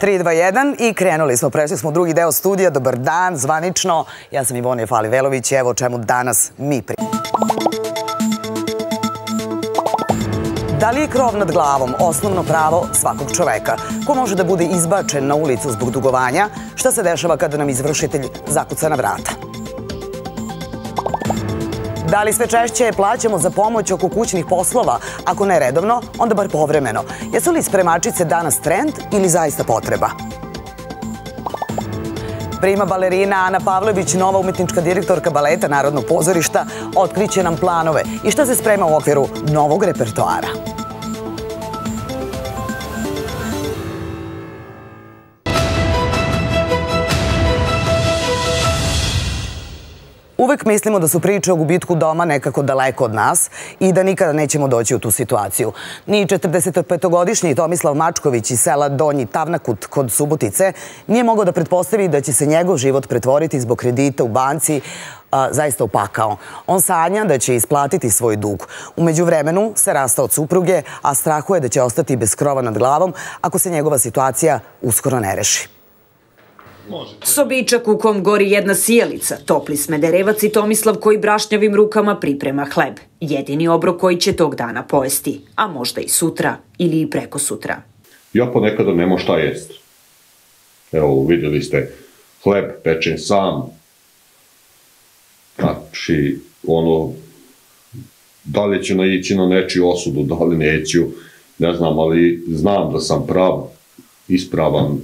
3, 2, 1 i krenuli smo. Prešli smo u drugi deo studija. Dobar dan, zvanično. Ja sam Ivon Jafali-Velović i evo o čemu danas mi pričamo. Da li je krov nad glavom osnovno pravo svakog čoveka? Ko može da bude izbačen na ulicu zbog dugovanja? Šta se dešava kada nam izvršitelj zakuca na vrata? Da li sve češće plaćamo za pomoć oko kućnih poslova? Ako ne redovno, onda bar povremeno. Jesu li spremačice danas trend ili zaista potreba? Prima balerina Ana Pavlović, nova umetnička direktorka baleta Narodnog pozorišta, otkriće nam planove i šta se sprema u okviru novog repertoara. Uvek mislimo da su priče o gubitku doma nekako daleko od nas i da nikada nećemo doći u tu situaciju. Ni 45-godišnji Tomislav Mačković iz sela Donji Tavnakut kod Subotice nije mogao da pretpostavi da će se njegov život pretvoriti zbog kredita u banci zaista u pakao. On sanja da će isplatiti svoj dug. U međuvremenu se rastao od supruge, a strahuje da će ostati bez krova nad glavom ako se njegova situacija uskoro ne reši. Sobičak u kom gori jedna sijalica, topli smederevac i Tomislav koji brašnjavim rukama priprema hleb. Jedini obrok koji će tog dana pojesti, a možda i sutra ili i preko sutra. Ja ponekada nemo šta jest. Evo, vidjeli ste, hleb pečem sam. Znači, ono, da li ću naići na nečiju osudu, da li neću, ne znam, ali znam da sam prav, ispravan,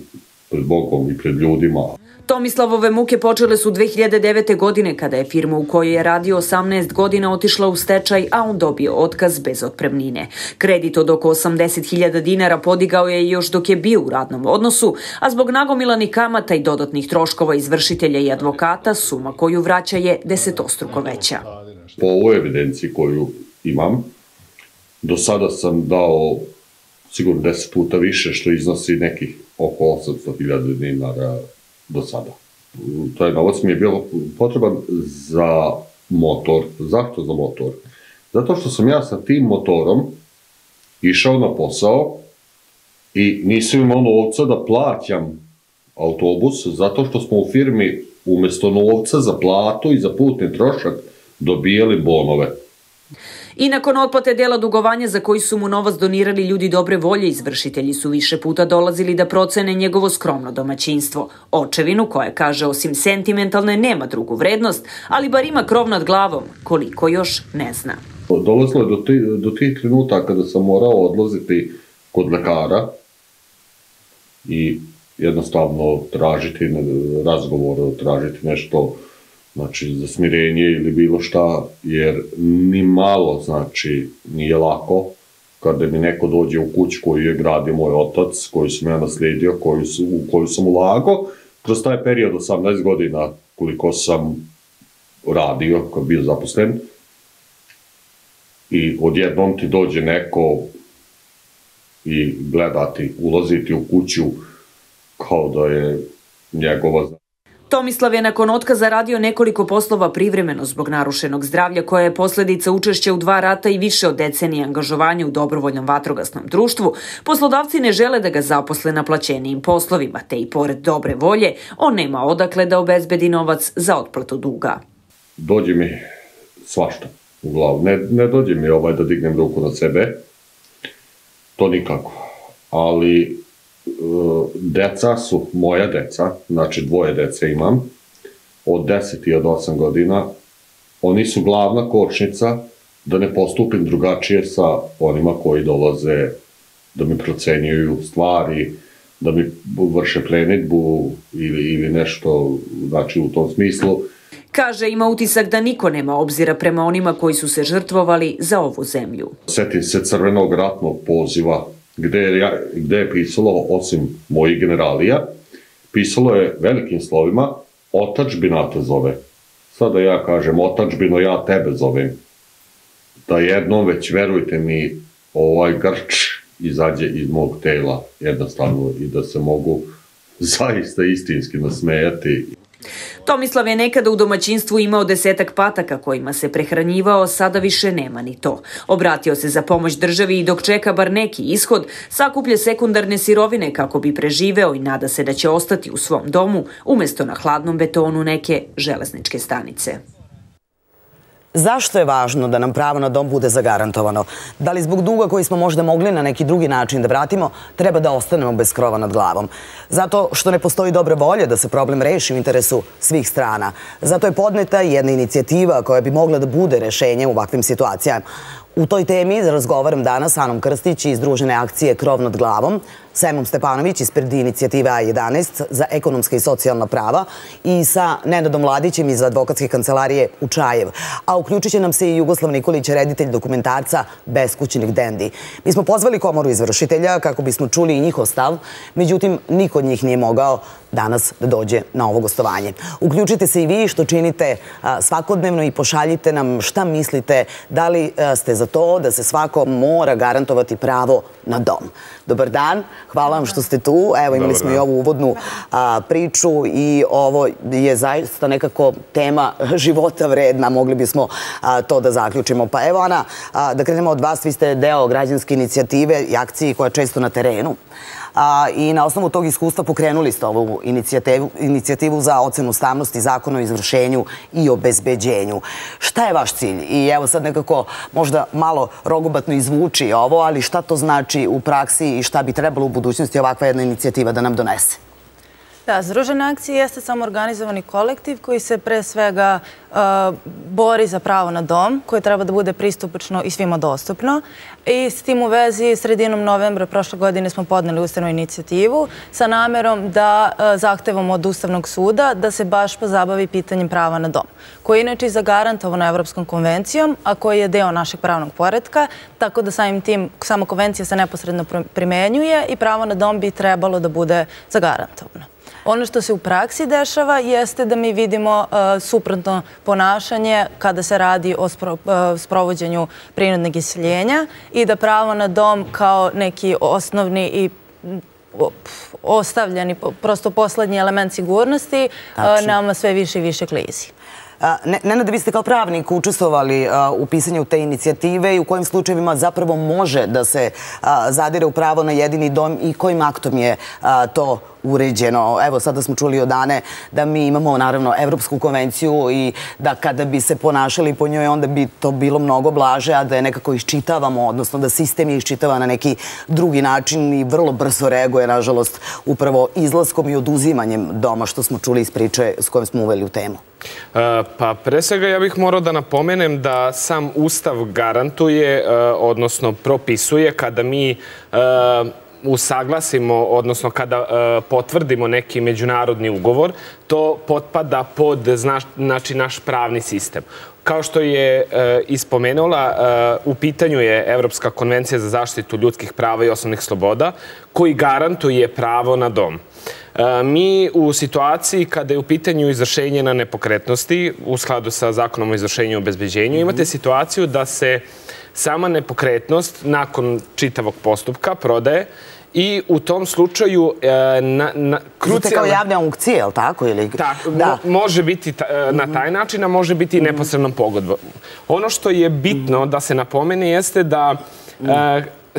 pred Bogom i pred ljudima. Tomislavove muke počele su 2009. godine kada je firma u kojoj je radio 18 godina otišla u stečaj, a on dobio otkaz bez otpremnine. Kredit od oko 80.000 dinara podigao je još dok je bio u radnom odnosu, a zbog nagomilanih kamata i dodatnih troškova izvršitelja i advokata suma koju vraća je desetostruko veća. Po ovoj evidenciji koju imam, do sada sam dao sigurno 10 puta više, što iznosi nekih oko 800.000 dinara do sada. Taj novac mi je bilo potreban za motor. Zašto za motor? Zato što sam ja sa tim motorom išao na posao i nisam imao novca da plaćam autobus, zato što smo u firmi umjesto novca za platu i za putni trošak dobijali bonove. I nakon otplate dela dugovanja za koji su mu novac donirali ljudi dobre volje, izvršitelji su više puta dolazili da procene njegovo skromno domaćinstvo. Očevinu koja, kaže, osim sentimentalne nema drugu vrednost, ali bar ima krov nad glavom, koliko još ne zna. Dolazilo je do tih trenutaka kada sam morao odlaziti kod lekara i jednostavno tražiti razgovor, tražiti nešto, znači za smirenje ili bilo šta, jer ni malo, znači, nije lako kada mi neko dođe u kuću koju je gradio moj otac, koju sam ja naslijedio, u koju sam ulagao. Kroz taj period 18 godina koliko sam radio, koji je bio zaposlen, i odjednom ti dođe neko i gledati, ulaziti u kuću kao da je njegova. Tomislav je nakon otkaza radio nekoliko poslova privremeno zbog narušenog zdravlja koja je posljedica učešća u 2 rata i više od decenije angažovanja u dobrovoljnom vatrogasnom društvu. Poslodavci ne žele da ga zaposle na plaćenijim poslovima, te i pored dobre volje on nema odakle da obezbedi novac za otplatu duga. Dođe mi svašta u glavu. Ne dođe mi da dignem ruku na sebe, to nikako, ali deca su moja deca, znači 2 dece imam, od 10 i od 8 godina, oni su glavna kočnica da ne postupim drugačije sa onima koji dolaze da mi procenjuju stvari, da mi vrše plenidbu ili nešto, znači u tom smislu. Kaže, ima utisak da niko nema obzira prema onima koji su se žrtvovali za ovu zemlju. Setim se crvenog ratnog poziva, gde je pisalo, osim mojih generalija, pisalo je velikim slovima "Otačbina te zove". Sada ja kažem "Otačbino, ja tebe zovem". Da jednom već, verujte mi, ovaj grč izađe iz mog tela jednostavno i da se mogu zaista istinski nasmejati. Tomislav je nekada u domaćinstvu imao 10-ak pataka kojima se prehranjivao, sada više nema ni to. Obratio se za pomoć državi i dok čeka bar neki ishod, sakuplja sekundarne sirovine kako bi preživeo i nada se da će ostati u svom domu, umjesto na hladnom betonu neke železničke stanice. Zašto je važno da nam pravo na dom bude zagarantovano? Da li zbog duga koji smo možda mogli na neki drugi način da vratimo, treba da ostanemo bez krova nad glavom? Zato što ne postoji dobre volje da se problem reši u interesu svih strana. Zato je podneta jedna inicijativa koja bi mogla da bude rešenje u ovakvim situacijama. U toj temi razgovaram danas sa Anom Krstić iz družene akcije Krov nad glavom, Samom Stepanović ispred inicijative A11 za ekonomske i socijalna prava i sa Nenadom Vladićem iz advokatske kancelarije u Čajev. A uključit će nam se i Jugoslav Nikolić, reditelj dokumentarca Beskućnik Dendi. Mi smo pozvali komoru izvršitelja kako bismo čuli i njihov stav, međutim niko od njih nije mogao danas da dođe na ovo gostovanje. Uključite se i vi što činite svakodnevno i pošaljite nam šta mislite, da li ste za to da se svako mora garantovati pravo na dom. Dobar dan, hvala vam što ste tu. Evo imali smo i ovu uvodnu priču i ovo je zaista nekako tema života vredna, mogli bismo to da zaključimo. Pa evo Ana, da krenemo od vas, vi ste deo građanske inicijative i akcije koja je često na terenu. I na osnovu tog iskustva pokrenuli ste ovu inicijativu za ocenu ustavnosti zakona o izvršenju i obezbeđenju. Šta je vaš cilj? I evo sad nekako možda malo rogobatno izvuči ovo, ali šta to znači u praksi i šta bi trebalo u budućnosti ovakva jedna inicijativa da nam donese? Da, združena akcija jeste samoorganizovani kolektiv koji se pre svega bori za pravo na dom, koje treba da bude pristupačno i svima dostupno. I s tim u vezi sredinom novembra prošle godine smo podneli ustavnu inicijativu sa namerom da zahtevamo od Ustavnog suda da se baš pozabavi pitanjem prava na dom, koji je inače zagarantovano Evropskom konvencijom, a koji je deo našeg pravnog poretka, tako da samim tim sama konvencija se neposredno primenjuje i pravo na dom bi trebalo da bude zagarantovano. Ono što se u praksi dešava jeste da mi vidimo suprotno ponašanje kada se radi o sprovođenju prinudnog iseljenja i da pravo na dom kao neki osnovni i ostavljeni, prosto poslednji element sigurnosti nam sve više i više klizi. Nenad, vi ste kao pravnik učestvovali u pisanju te inicijative i u kojim slučajevima zapravo može da se zadire u pravo na jedini dom i kojim aktom je to uređeno. Evo, sada smo čuli od Ane da mi imamo, naravno, Evropsku konvenciju i da kada bi se ponašali po njoj, onda bi to bilo mnogo blaže, a da je nekako iščitavamo, odnosno da sistem je iščitava na neki drugi način i vrlo brzo reaguje, nažalost, upravo izlaskom i oduzimanjem doma, što smo čuli iz priče s kojom smo uveli u temu. Pa pre svega ja bih morao da napomenem da sam Ustav garantuje, odnosno propisuje kada mi usaglasimo, odnosno kada potvrdimo neki međunarodni ugovor, to potpada pod naš pravni sistem. Kao što je ispomenula, u pitanju je Evropska konvencija za zaštitu ljudskih prava i osnovnih sloboda, koji garantuje pravo na dom. Mi u situaciji kada je u pitanju izvršenje na nepokretnosti, u skladu sa zakonom o izvršenju i obezbeđenju, imate situaciju da se sama nepokretnost nakon čitavog postupka prodaje i u tom slučaju krucijalno... Znate kao javne aukcije, je li tako? Može biti na taj način, a može biti i neposrednom pogodbom. Ono što je bitno da se napomene jeste da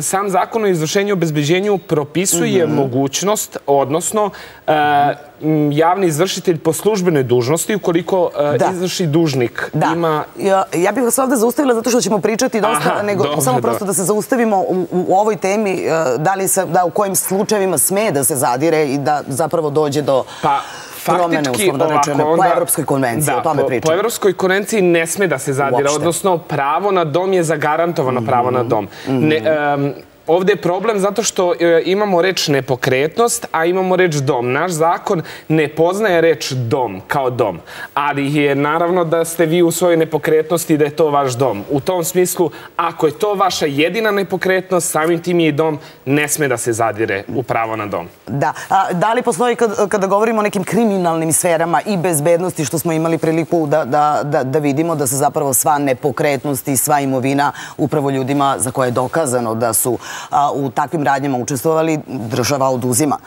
sam zakon o izvršenju i obezbeđenju propisuje mogućnost, odnosno javni izvršitelj po službenoj dužnosti ukoliko izvrši dužnik. Ja bih vas ovdje zaustavila zato što ćemo pričati dosta, nego samo prosto da se zaustavimo u ovoj temi, u kojim slučajevima sme da se zadire i da zapravo dođe do... Faktički, po Evropskoj konvenciji, o tome pričamo. Po Evropskoj konvenciji ne sme da se zadira, odnosno pravo na dom je zagarantovano pravo na dom. Ovdje je problem zato što imamo reč nepokretnost, a imamo reč dom. Naš zakon ne poznaje reč dom kao dom, ali je naravno da ste vi u svojoj nepokretnosti i da je to vaš dom. U tom smislu, ako je to vaša jedina nepokretnost, samim tim je i dom, ne sme da se zadire u pravo na dom. Da. Da li postoji kada govorimo o nekim kriminalnim sferama i bezbednosti, što smo imali priliku da vidimo da se zapravo sva nepokretnost i sva imovina upravo ljudima za koje je dokazano da su u takvim radnjama učestvovali, država oduzima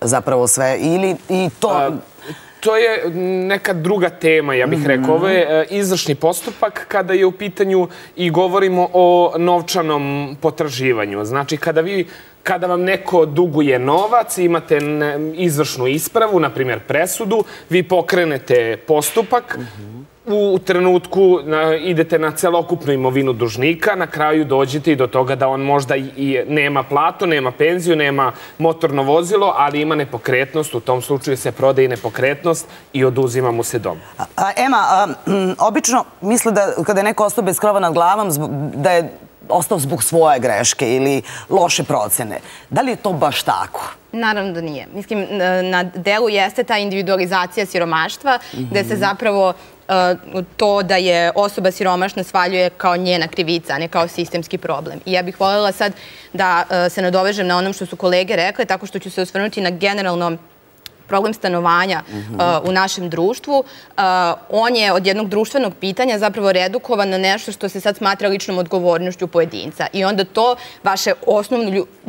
zapravo sve. Ili i to... To je neka druga tema, ja bih rekao. Ovo je izvršni postupak kada je u pitanju i govorimo o novčanom potraživanju. Znači, kada vam neko duguje novac, imate izvršnu ispravu, na primjer presudu, vi pokrenete postupak, u trenutku idete na celokupnu imovinu dužnika, na kraju dođete i do toga da on možda i nema platu, nema penziju, nema motorno vozilo, ali ima nepokretnost, u tom slučaju se prodaje nepokretnost i oduzima mu se dom. Ema, obično misle da kada je neko ostao bez krova nad glavom, da je ostao zbog svoje greške ili loše procene. Da li je to baš tako? Naravno da nije. Mislim, na delu jeste ta individualizacija siromaštva, gde se zapravo to da je osoba siromašna svaljuje kao njena krivica, a ne kao sistemski problem. I ja bih voljela sad da se nadovežem na onom što su kolege rekle, tako što ću se osvrnuti na generalno problem stanovanja u našem društvu. On je od jednog društvenog pitanja zapravo redukovan na nešto što se sad smatra ličnom odgovornošću pojedinca. I onda to vaše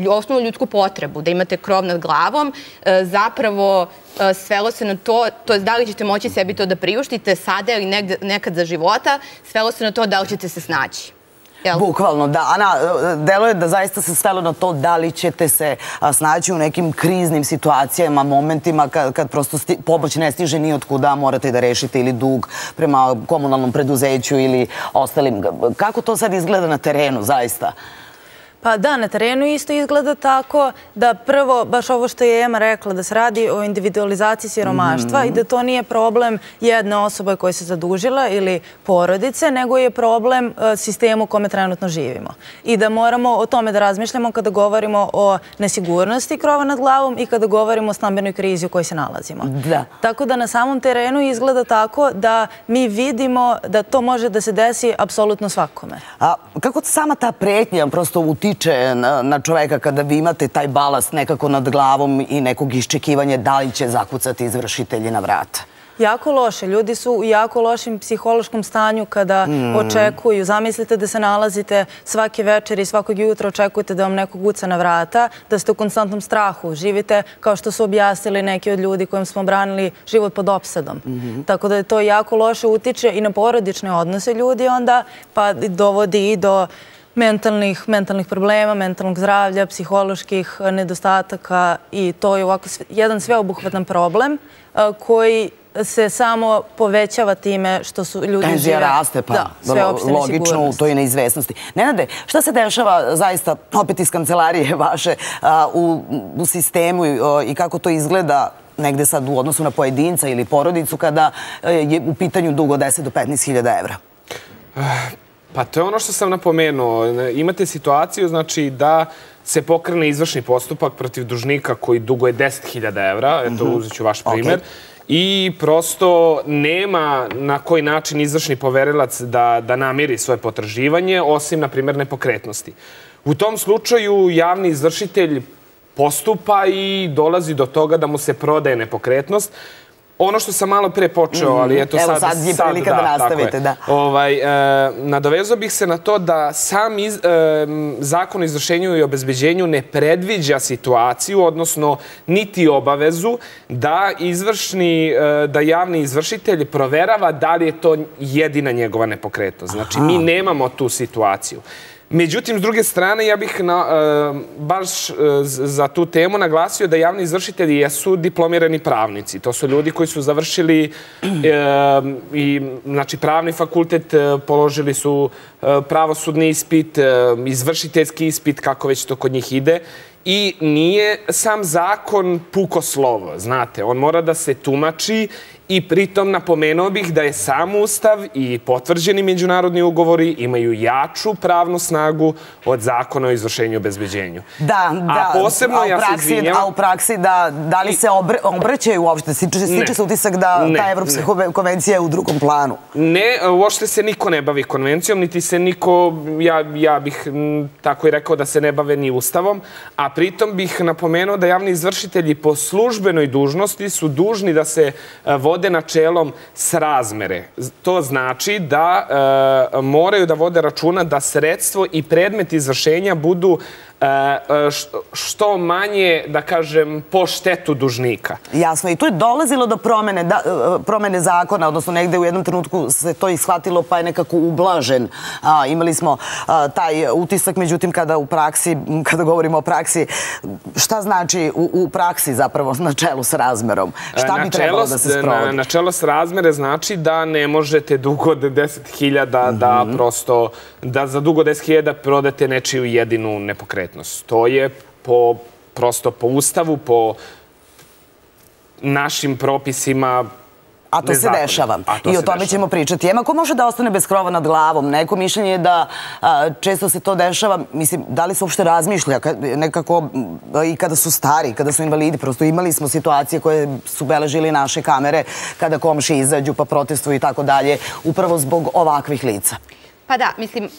osnovnu ljudsku potrebu, da imate krov nad glavom, zapravo svelo se na to, da li ćete moći sebi to da priuštite sada ili nekad za života, svelo se na to da li ćete se snaći. Bukvalno, da. Ana, delo je da zaista se svelo na to da li ćete se snaći u nekim kriznim situacijama, momentima kad prosto pomoć ne stiže ni od kuda, morate da rešite ili dug prema komunalnom preduzeću ili ostalim. Kako to sad izgleda na terenu, zaista? Pa da, na terenu isto izgleda tako da prvo, baš ovo što je Ema rekla, da se radi o individualizaciji siromaštva i da to nije problem jedne osobe koja se zadužila ili porodice, nego je problem sistemu u kome trenutno živimo. I da moramo o tome da razmišljamo kada govorimo o nesigurnosti krova nad glavom i kada govorimo o stambenoj krizi u kojoj se nalazimo. Tako da na samom terenu izgleda tako da mi vidimo da to može da se desi apsolutno svakome. A kako sama ta pretnja prosto u tim tiče na čoveka kada vi imate taj balast nekako nad glavom i nekog iščekivanja da li će zakucati izvršitelji na vrata? Jako loše. Ljudi su u jako lošem psihološkom stanju kada očekuju. Zamislite da se nalazite svake večeri i svakog jutra očekujete da vam neko guca na vrata, da ste u konstantnom strahu. Živite, kao što su objasnili neki od ljudi kojim smo branili, život pod opsadom. Tako da to jako loše utiče i na porodične odnose ljudi onda, pa dovodi i do mentalnih problema, mentalnog zdravlja, psiholoških nedostataka i to je ovako jedan sveobuhvatan problem koji se samo povećava time što su ljudi žive. Tenzija raste, pa logično u toj neizvesnosti. Nenade, šta se dešava zaista opet iz kancelarije vaše u sistemu i kako to izgleda negde sad u odnosu na pojedinca ili porodicu kada je u pitanju dug od 10 do 15 hiljada evra? Pa to je ono što sam napomenuo. Imate situaciju da se pokrene izvršni postupak protiv dužnika koji duguje 10.000 evra, eto uzet ću vaš primer, i prosto nema na koji način izvršni poverilac da namiri svoje potraživanje, osim, na primjer, nepokretnosti. U tom slučaju javni izvršitelj postupa i dolazi do toga da mu se prodaje nepokretnost. Ono što sam malo pre počeo, ali eto sad... Evo sad je prilika da nastavite, da. Nadovezao bih se na to da sam zakon o izvršenju i obezbeđenju ne predviđa situaciju, odnosno niti obavezu, da javni izvršitelj proverava da li je to jedina njegova nepokretnost. Znači, mi nemamo tu situaciju. Međutim, s druge strane, ja bih baš za tu temu naglasio da javni izvršitelji jesu diplomirani pravnici. To su ljudi koji su završili pravni fakultet, položili su pravosudni ispit, izvršiteljski ispit, kako već to kod njih ide. I nije sam zakon puko slovo, znate. On mora da se tumači i pritom napomenuo bih da je sam Ustav i potvrđeni međunarodni ugovori imaju jaču pravnu snagu od zakona o izvršenju i obezbeđenju. A u praksi da li se obraćaju uopšte? Stiče se utisak da ta Evropska konvencija je u drugom planu. Ne, uopšte se niko ne bavi konvencijom, niti se niko, ja bih tako i rekao, da se ne bave ni Ustavom, a pritom bih napomenuo da javni izvršitelji po službenoj dužnosti su dužni da se vode načelom srazmere. To znači da moraju da vode računa da sredstvo i predmet izvršenja budu što manje, da kažem, po štetu dužnika. Jasno, i tu je dolazilo do promene zakona, odnosno negde u jednom trenutku se to ishvatilo pa je nekako ublažen. Imali smo taj utisak, međutim, kada govorimo o praksi, šta znači u praksi zapravo na čelu s razmerom? Šta bi trebalo da se sprovodi? Na čelu s razmere znači da ne možete dugo od 10.000 da prosto, da za dugo 10.000 prodate nečiju jedinu nepokretnost. To je prosto po ustavu, po našim propisima. A to se dešava. I o tome ćemo pričati. Ema, ko može da ostane bez krova nad glavom? Neko mišljenje je da često se to dešava. Mislim, da li se uopšte razmišlja? Nekako i kada su stari, kada su invalidi. Prosto imali smo situacije koje su beležili naše kamere kada komši izađu pa protestuju i tako dalje. Upravo zbog ovakvih lica. Pa da, mislim...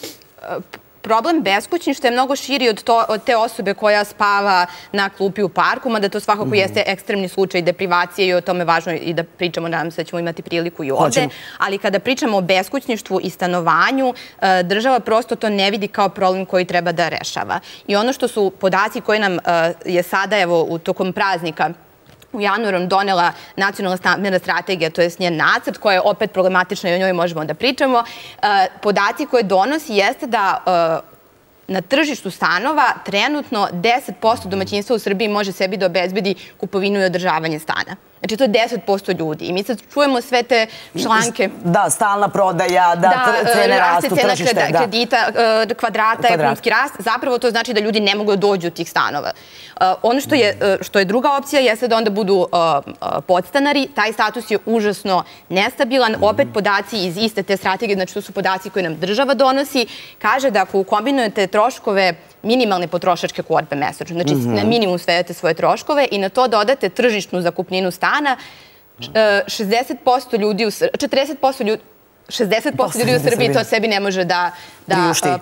Problem beskućništva je mnogo širi od te osobe koja spava na klupi u parku, mada to svakako jeste ekstremni slučaj deprivacije i o tome je važno i da pričamo, nadam se da ćemo imati priliku i ovde. Ali kada pričamo o beskućništvu i stanovanju, država prosto to ne vidi kao problem koji treba da rešava. I ono što su podaci koje nam je sada, evo, tokom praznika u januarom donela nacionalna stambena strategija, to je njen nacrt, koja je opet problematična i o njoj možemo da pričamo. Podaci koje donosi jeste da na tržištu stanova trenutno 10% domaćinstva u Srbiji može sebi da obezbedi kupovinu i održavanje stana. Znači, to je 10% ljudi. I mi sad čujemo sve te članke. Da, stalna prodaja, da cene rastu, tržište. Da, kredita, kvadrata, ekonomski rast. Zapravo to znači da ljudi ne mogu doći do tih stanova. Ono što je druga opcija jeste da onda budu podstanari. Taj status je užasno nestabilan. Opet podaci iz iste te strategije, znači to su podaci koje nam država donosi, kaže da ako kombinujete troškove minimalne potrošačke korpe mesečno, znači na minimum svedete svoje troškove i na to dodate tržišnu zakupninu stana, 60% ljudi u Srbiji to sebi ne može da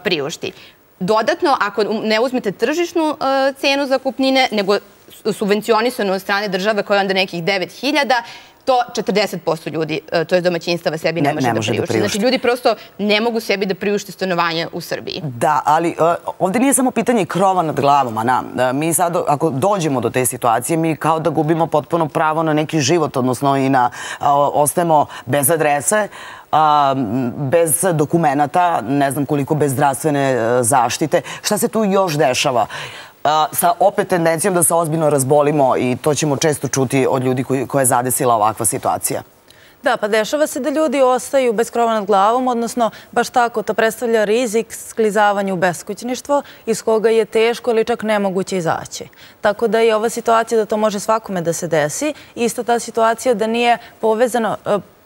priušti. Dodatno, ako ne uzmete tržišnu cenu zakupnine, nego subvencionisanu od strane države koja je onda nekih 9.000, to 40% ljudi, to je domaćinstava, sebi ne može da priušti. Znači, ljudi prosto ne mogu sebi da priušti stanovanje u Srbiji. Da, ali ovdje nije samo pitanje krova nad glavom, Ana. Mi sad, ako dođemo do te situacije, mi kao da gubimo potpuno pravo na neki život, odnosno i ostajemo bez adrese, bez dokumenta, ne znam koliko, bez zdravstvene zaštite. Šta se tu još dešava? Sa opet tendencijom da se ozbiljno razbolimo i to ćemo često čuti od ljudi koja je zadesila ovakva situacija. Da, pa dešava se da ljudi ostaju bez krova nad glavom, odnosno baš tako, to predstavlja rizik sklizavanja u beskućništvo iz koga je teško ili čak nemoguće izaći. Tako da je ova situacija da to može svakome da se desi. Isto ta situacija da nije povezano...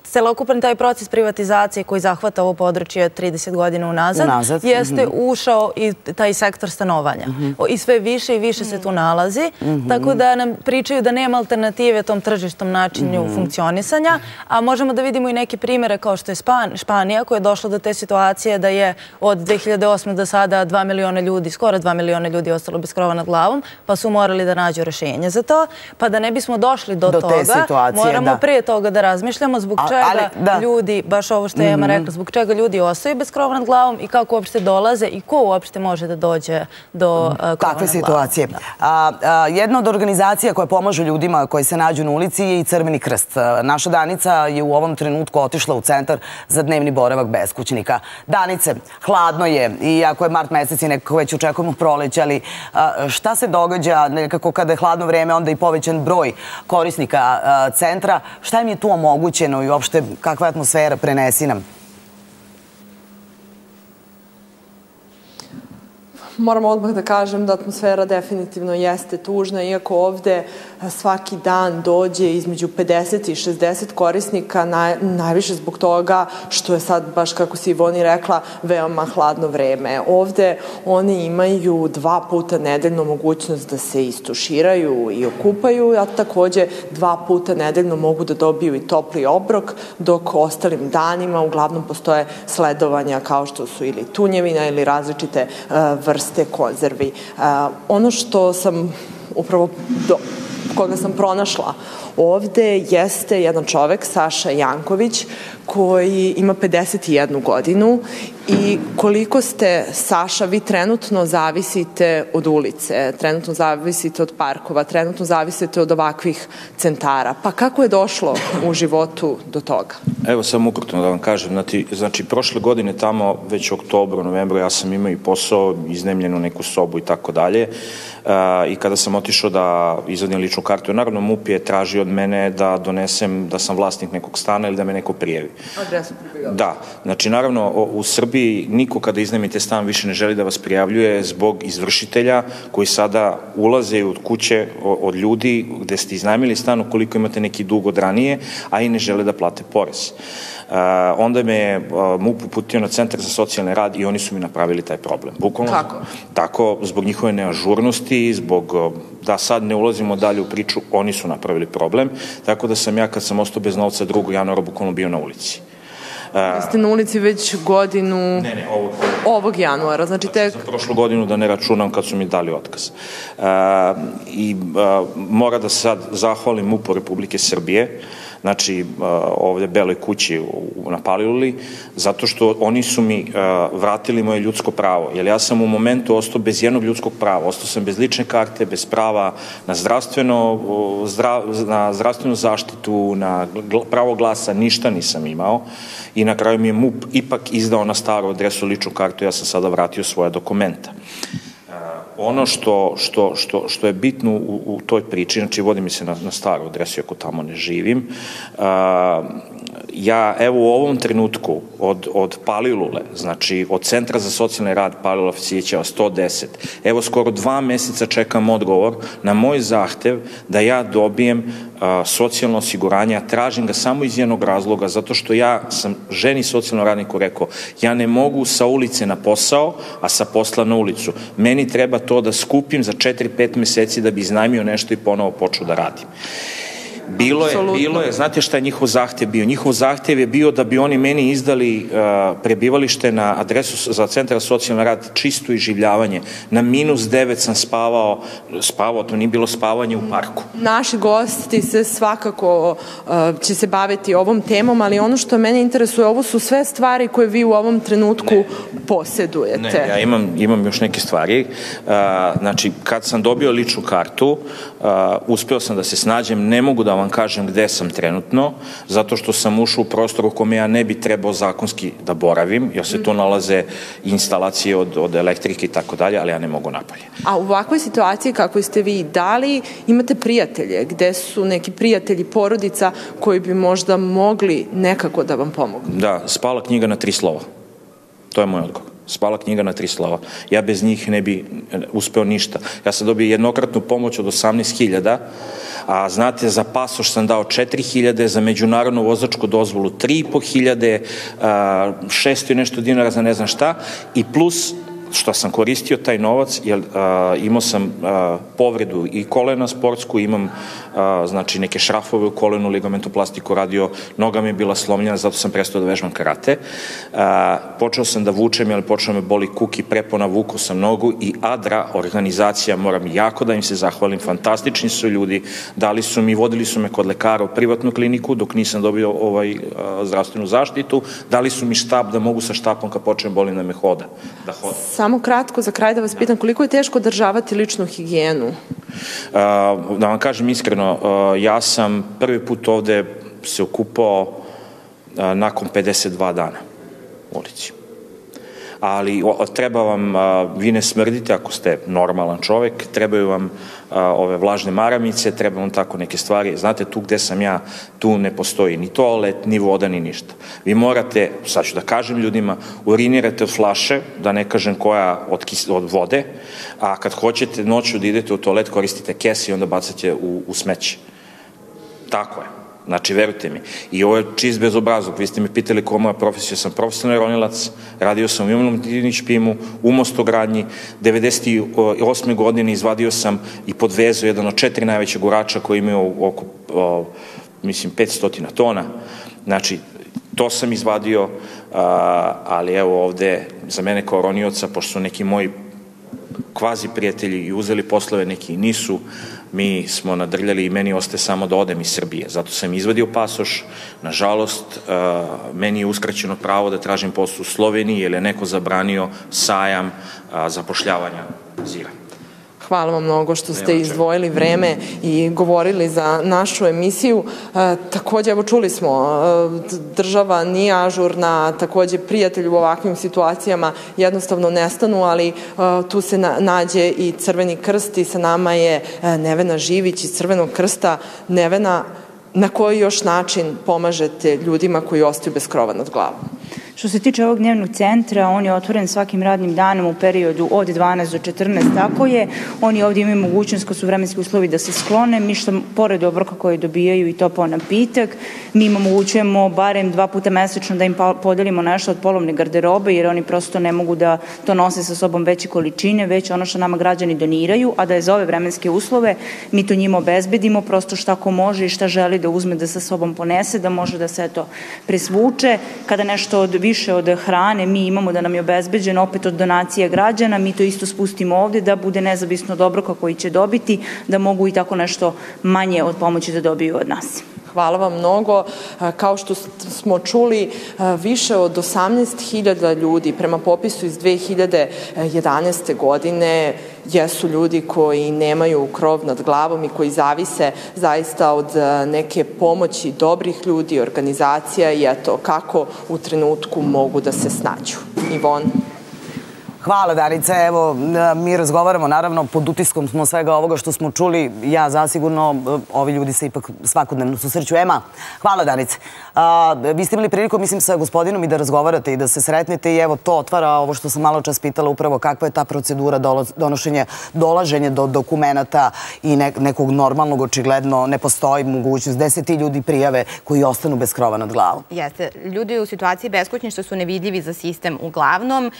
Celokupan taj proces privatizacije koji zahvata ovo područje 30 godina unazad jeste ušao i taj sektor stanovanja. I sve više i više se tu nalazi. Tako da nam pričaju da nema alternative tom tržištom načinu funkcionisanja. A možemo da vidimo i neke primjere kao što je Španija koja je došla do te situacije da je od 2008. do sada 2 miliona ljudi, skoro 2 miliona ljudi ostalo bez krova nad glavom, pa su morali da nađu rešenje za to. Pa da ne bismo došli do toga, moramo prije toga da razmišljamo zbog čega ljudi, baš ovo što je Ema rekla, zbog čega ljudi ostaju bez krova nad glavom i kako uopšte dolaze i ko uopšte može da dođe do krova nad glavom. Takve situacije. Jedna od organizacija koja pomaže ljudima koji se nađu na ulici je i Crveni krst. Naša Danica je u ovom trenutku otišla u centar za dnevni boravak beskućnika. Danice, hladno je, iako je mart mesec i nekako već očekujemo proleće, ali šta se događa nekako kada je hladno vreme, onda i povećan broj korisnika centra, šta im je tu omogućeno i uopšte kakva je atmosfera, prenesi nam. Moram odmah da kažem da atmosfera definitivno jeste tužna, iako ovde svaki dan dođe između 50 i 60 korisnika, najviše zbog toga što je sad, baš kako si Ivoni rekla, veoma hladno vreme. Ovde oni imaju 2 puta nedeljno mogućnost da se istuširaju i okupaju, a takođe 2 puta nedeljno mogu da dobiju i topli obrok, dok ostalim danima uglavnom postoje sledovanja kao što su ili tunjevina ili različite vrste konzervi. Ono što sam upravo koga sam pronašla ovde jeste jedan čovek, Saša Janković, koji ima 51 godinu i koliko ste, Saša, vi trenutno zavisite od ulice, trenutno zavisite od parkova, trenutno zavisite od ovakvih centara. Pa kako je došlo u životu do toga? Evo samo ukratko da vam kažem. Znači, prošle godine tamo, već u oktobru, novembru, ja sam imao i posao, iznajmljenu neku sobu i tako dalje. I kada sam otišao da izvadim ličnu kartu, naravno MUP je tražio od mene da donesem da sam vlasnik nekog stana ili da me neko prijavi. Adresu pribjegavao. Da, znači naravno u Srbiji niko kada iznajmite stan više ne želi da vas prijavljuje zbog izvršitelja koji sada ulaze od kuće, od ljudi gde ste iznajmili stan ukoliko imate neki dug od ranije, a i ne žele da plate porez. Onda me je MUP uputio na Centar za socijalni rad i oni su mi napravili taj problem. Kako? Tako, zbog njihove neažurnosti, zbog, da sad ne ulazimo dalje u priču, oni su napravili problem, tako da sam ja kad sam ostao bez novca 2. januara bukvalno bio na ulici. Ste na ulici već godinu... Ne, ovog januara, znači tek... Za prošlu godinu da ne računam kad su mi dali otkaz. I mora da sad zahvalim MUP-u Republike Srbije, znači ovdje Beloj kući na Paliluli, zato što oni su mi vratili moje ljudsko pravo, jer ja sam u momentu ostao bez jednog ljudskog prava, ostao sam bez lične karte, bez prava na zdravstvenu zaštitu, na pravo glasa, ništa nisam imao i na kraju mi je MUP ipak izdao na staru adresu ličnu kartu, ja sam sada vratio svoje dokumenta. Ono što je bitno u toj priči, znači vodi mi se na staru adresu ako tamo ne živim, ja evo u ovom trenutku od Palilule, znači od Centra za socijalni rad Palilula Oficijećeva 110, evo skoro 2 meseca čekam odgovor na moj zahtev da ja dobijem socijalno osiguranje, a tražim ga samo iz jednog razloga, zato što ja sam ženi socijalnom radniku rekao, ja ne mogu sa ulice na posao, a sa posla na ulicu. Meni treba to da skupim za 4-5 meseci da bi iznajmio nešto i ponovo počeo da radim. Bilo je, znate šta je njihov zahtev bio? Njihov zahtev je bio da bi oni meni izdali prebivalište na adresu za Centar za socijalni rad, čisto iživljavanje. Na -9 sam spavao, to nije bilo spavanje u parku. Naši gosti se svakako će se baviti ovom temom, ali ono što mene interesuje, ovo su sve stvari koje vi u ovom trenutku posedujete. Ne, ja imam još neke stvari. Znači, kad sam dobio ličnu kartu, uspeo sam da se snađem, ne mogu da vam kažem gde sam trenutno, zato što sam ušao u prostor u kome ja ne bi trebao zakonski da boravim, jer se tu nalaze instalacije od elektrike i tako dalje, ali ja ne mogu napolje. A u ovakvoj situaciji kako ste vi dali, imate prijatelje, gde su neki prijatelji porodica koji bi možda mogli nekako da vam pomogu? Da, spala knjiga na 3 slova. To je moj odgovor. Spala knjiga na 3 slova. Ja bez njih ne bi uspeo ništa. Ja sam dobio jednokratnu pomoć od 18.000, a znate, za pasoš sam dao 4.000, za međunarodnu vozačku dozvolu 3.500, 600 i nešto dinara za ne znam šta, i plus što sam koristio taj novac, jer imao sam povredu i kolena sportsku, imam znači neke šrafove u kolenu, ligamentoplastiku radio, noga mi je bila slomljena, zato sam prestao da vežbam karate. Počeo sam da vučem, jer počeo me boli kuk i prepona, vukao sam nogu, i ADRA organizacija, moram jako da im se zahvalim, fantastični su ljudi, dali su mi, vodili su me kod lekara u privatnu kliniku, dok nisam dobio zdravstvenu zaštitu, dali su mi štap da mogu sa štapom kad počnem bolim da me hoda, da hodam. Samo kratko, za kraj da vas pitam, koliko je teško održavati ličnu higijenu? Da vam kažem iskreno, ja sam prvi put ovde se okupao nakon 52 dana u ulici. Ali treba vam, vi ne smrdite ako ste normalan čovek, trebaju vam ove vlažne maramice, treba vam tako neke stvari. Znate, tu gde sam ja, tu ne postoji ni toalet, ni voda, ni ništa. Vi morate, sad ću da kažem ljudima, urinirate od flaše, da ne kažem koja, od vode, a kad hoćete noću da idete u toalet, koristite kese i onda bacate u smeće. Tako je. Znači, verujte mi. I ovo je čist bezobrazluk. Vi ste mi pitali koja je moja profesija. Sam profesionalni ronilac, radio sam u Jumlomtinić Pimu, u Mostogradnji. 1998. godine izvadio sam i podvezao jedan od 4 najvećeg gurača koji imaju oko, mislim, 500 tona. Znači, to sam izvadio, ali evo ovde, za mene kao ronioca, pošto su neki moji kvazi prijatelji i uzeli poslove, neki nisu, mi smo nadrljali i meni ostaje samo da odem iz Srbije. Zato sam izvadio pasoš. Nažalost, meni je uskraćeno pravo da tražim posao u Sloveniji jer je neko zabranio sajam zapošljavanja zira. Hvala vam mnogo što ste izdvojili vreme i govorili za našu emisiju. Također, evo čuli smo, država nije ažurna, također prijatelji u ovakvim situacijama jednostavno nestanu, ali tu se nađe i Crveni krst i sa nama je Nevena Živić iz Crvenog krsta. Nevena, na koji još način pomažete ljudima koji ostaju bez krova nad glavom? Što se tiče ovog dnevnog centra, on je otvoren svakim radnim danom u periodu od 12 do 14, tako je. Oni ovdje imaju mogućnost, ko su vremenski uslovi, da se sklone. Mi što pored obroka koje dobijaju i topao napitak, mi im omogućujemo barem 2 puta mesečno da im podelimo nešto od polovne garderobe, jer oni prosto ne mogu da to nose sa sobom veće količine, već ono što nama građani doniraju, a da je za ove vremenske uslove mi to njima obezbedimo, prosto šta ko može i šta želi da uzme da sa sobom ponese, da može da se to presvuče. Kada nešto od više od hrane mi imamo da nam je obezbeđeno opet od donacija građana, mi to isto spustimo ovdje da bude nezavisno od obroka koji će dobiti, da mogu i tako nešto manje od pomoći da dobiju od nas. Hvala vam mnogo. Kao što smo čuli, više od 18.000 ljudi prema popisu iz 2011. godine jesu ljudi koji nemaju krov nad glavom i koji zavise zaista od neke pomoći dobrih ljudi, organizacija i eto kako u trenutku mogu da se snađu. Ivon. Hvala, Danice. Evo, mi razgovaramo, naravno, pod utiskom smo svega ovoga što smo čuli. Ja zasigurno, ovi ljudi se ipak svakodnevno susreću. Ema, hvala, Danice. Vi ste imali priliku, mislim, sa gospodinom i da razgovarate i da se sretnete i evo, to otvara ovo što sam malo čas pitala upravo kakva je ta procedura dolaženja do dokumenta i nekog normalnog, očigledno, ne postoji mogućnost. 10 ljudi prijave koji ostanu bez krova nad glavom. Jeste. Ljudi u situaciji beskućništva su nevidljivi za sistem uglavnom.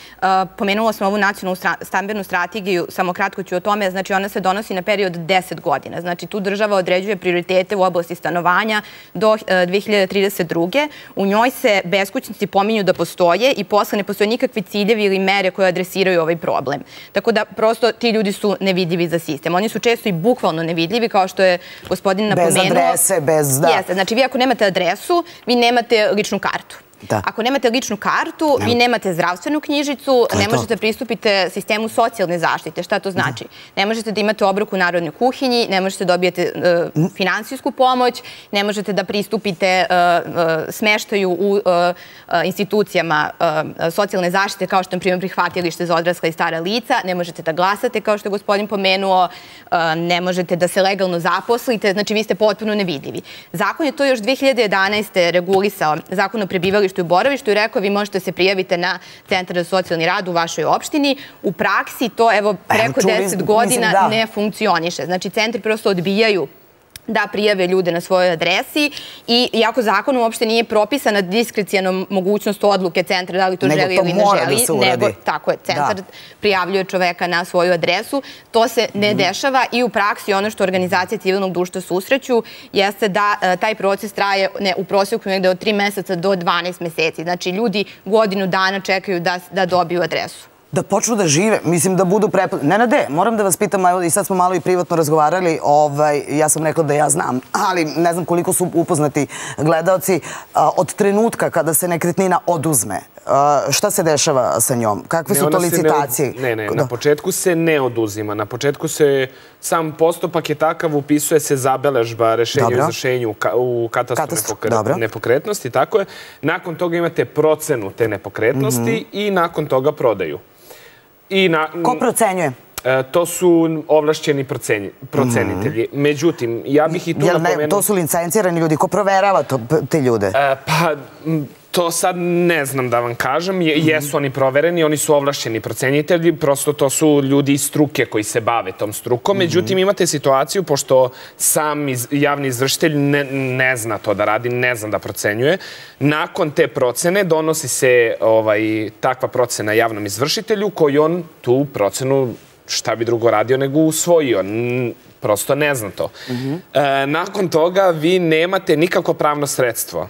Pomenulo smo ovu nacionalnu stambenu strategiju, samo kratko ću o tome, znači ona se donosi na period 10 godina. Znači tu država određuje prioritete u oblasti stanovanja do 2032. U njoj se beskućnici pominju da postoje i posle ne postoje nikakvi ciljevi ili mere koje adresiraju ovaj problem. Tako da prosto ti ljudi su nevidljivi za sistem. Oni su često i bukvalno nevidljivi, kao što je gospodin napomenuo. Bez adrese, bez da. Jeste, znači vi ako nemate adresu, vi nemate ličnu kartu. Ako nemate ličnu kartu, vi nemate zdravstvenu knjižicu, ne možete pristupiti sistemu socijalne zaštite. Šta to znači? Ne možete da imate obrok u narodnoj kuhinji, ne možete da dobijete finansijsku pomoć, ne možete da pristupite smeštaju u institucijama socijalne zaštite, kao što je primjer prihvatilište za odrasla i stara lica, ne možete da glasate, kao što je gospodin pomenuo, ne možete da se legalno zaposlite, znači vi ste potpuno nevidljivi. Zakon je to još 2011. regulisao, Zakon o prebivalištu u boravištu i rekao vi možete se prijaviti na Centar za socijalni rad u vašoj opštini. U praksi to evo preko 10 godina ne funkcioniše. Znači centri prosto odbijaju da prijave ljude na svojoj adresi i iako zakon uopšte nije propisana diskrecijna mogućnost odluke centra da li to želi ili ne želi, nego tako je, centar prijavljuje čoveka na svoju adresu, to se ne dešava i u praksi ono što organizacije civilnog društva susreću jeste da taj proces traje u prosjeku negde od 3 meseca do 12 meseci. Znači ljudi godinu dana čekaju da dobiju adresu. Da počnu da žive, mislim da budu prepoznati. Nenade, moram da vas pitam, i sad smo malo i privatno razgovarali, ja sam rekla da ja znam, ali ne znam koliko su upoznati gledaoci. Od trenutka kada se nekretnina oduzme, šta se dešava sa njom? Kakve su to licitacije? Ne, na početku se ne oduzima. Na početku se sam postupak je takav, upisuje se zabeležba, rešenje o izvršenju u katastru nepokretnosti, tako je. Nakon toga imate procenu te nepokretnosti i nakon toga prodaju. Ko procenjuje? To su ovlašćeni procenitelji. Međutim, ja bih i tu napomenuo... To su licencirani ljudi. Ko proverava te ljude? Pa, to sad ne znam da vam kažem. Jesu oni provereni, oni su ovlašćeni procenitelji. Prosto to su ljudi iz struke koji se bave tom strukom. Međutim, imate situaciju, pošto sam javni izvršitelj ne zna to da radi, ne zna da procenjuje. Nakon te procene donosi se takva procena javnom izvršitelju koji on tu procenu šta bi drugo radio nego usvojio. Prosto ne zna to. Nakon toga vi nemate nikako pravno sredstvo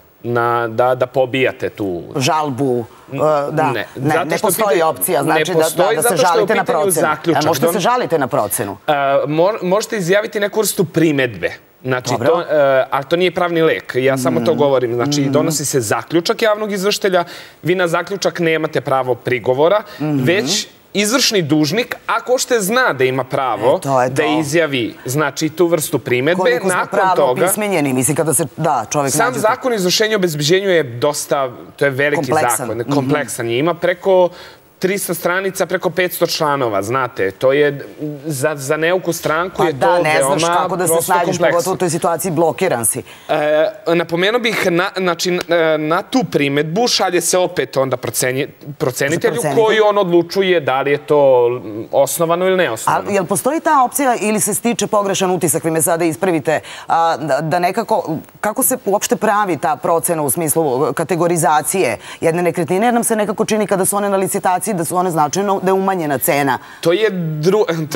da pobijate tu... Žalbu, da, ne postoji opcija, znači da se žalite na procenu. Možete se žalite na procenu. Možete izjaviti neku vrstu primedbe. Ali to nije pravni lek, ja samo to govorim. Znači, donosi se zaključak javnog izvršitelja, vi na zaključak nemate pravo prigovora, već izvršni dužnik, ako ošte zna da ima pravo da izjavi tu vrstu primedbe, nakon toga... Sam zakon o izvršenju i obezbeđenju je dosta, to je veliki zakon, kompleksan je, ima preko 300 stranica, preko 500 članova, znate, to je, za neuku stranku je to veoma prosto kompleksno. Pa da, ne znaš kako da se snađeš, pogotovo u toj situaciji blokiran si. Napomenuo bih, znači, na tu primedbu šalje se opet onda procenitelju koji on odlučuje da li je to osnovano ili neosnovano. Jel postoji ta opcija ili se stiče pogrešan utisak, vi me sada ispravite, da nekako, kako se uopšte pravi ta procena u smislu kategorizacije jedne nekretnine, jer nam se nekako čini kada su one na licitaciji da su one značajno, da je umanjena cena. To je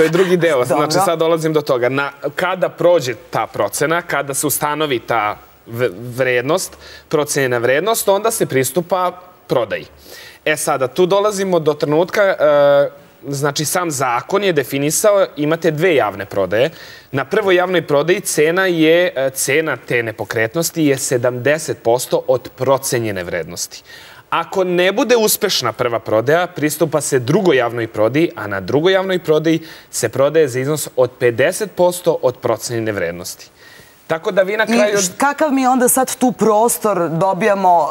drugi deo, znači sad dolazim do toga. Kada prođe ta procena, kada se ustanovi ta vrednost, procenjena vrednost, onda se pristupa prodaji. E sada, tu dolazimo do trenutka, znači sam zakon je definisao, imate dve javne prodaje. Na prvoj javnoj prodaji cena te nepokretnosti je 70% od procenjene vrednosti. Ako ne bude uspešna prva prodaja, pristupa se drugoj javnoj prodaji, a na drugoj javnoj prodaji se prodaje za iznos od 50% od procenjene vrednosti. Tako da vi na kraju... Kakav mi onda sad tu prostor dobijamo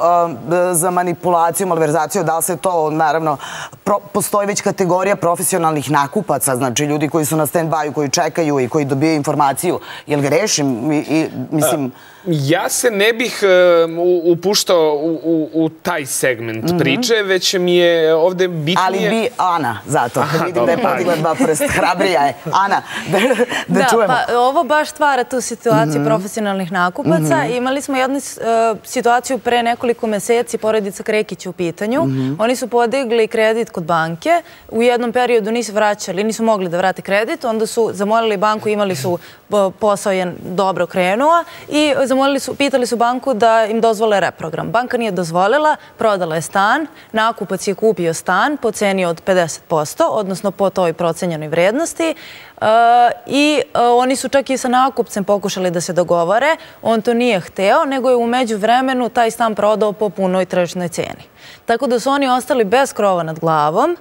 za manipulaciju, malverzaciju, da li se to, naravno, postoji već kategorija profesionalnih nakupaca, znači ljudi koji su na stand-by-u, koji čekaju i koji dobijaju informaciju. Jel grešim? Mislim... Ja se ne bih upuštao u taj segment priče, već mi je ovdje bitnije... Ali bi Ana, zato. Vidim da je podigla dva prst. Hrabrija je. Ana, da čujemo. Ovo baš stvara tu situaciju profesionalnih nakupaca. Imali smo jednu situaciju pre nekoliko meseci, porodica Krekić u pitanju. Oni su podigli kredit kod banke. U jednom periodu nisu vraćali, nisu mogli da vrate kredit. Onda su zamolili banku, imali su posao je dobro krenuo i pitali su banku da im dozvole reprogram. Banka nije dozvolila, prodala je stan, nakupac je kupio stan po ceni od 50%, odnosno po toj procenjenoj vrednosti. I oni su čak i sa nakupcem pokušali da se dogovore. On to nije hteo, nego je u međuvremenu taj stan prodao po punoj tržišnoj ceni. Tako da su oni ostali bez krova nad glavom.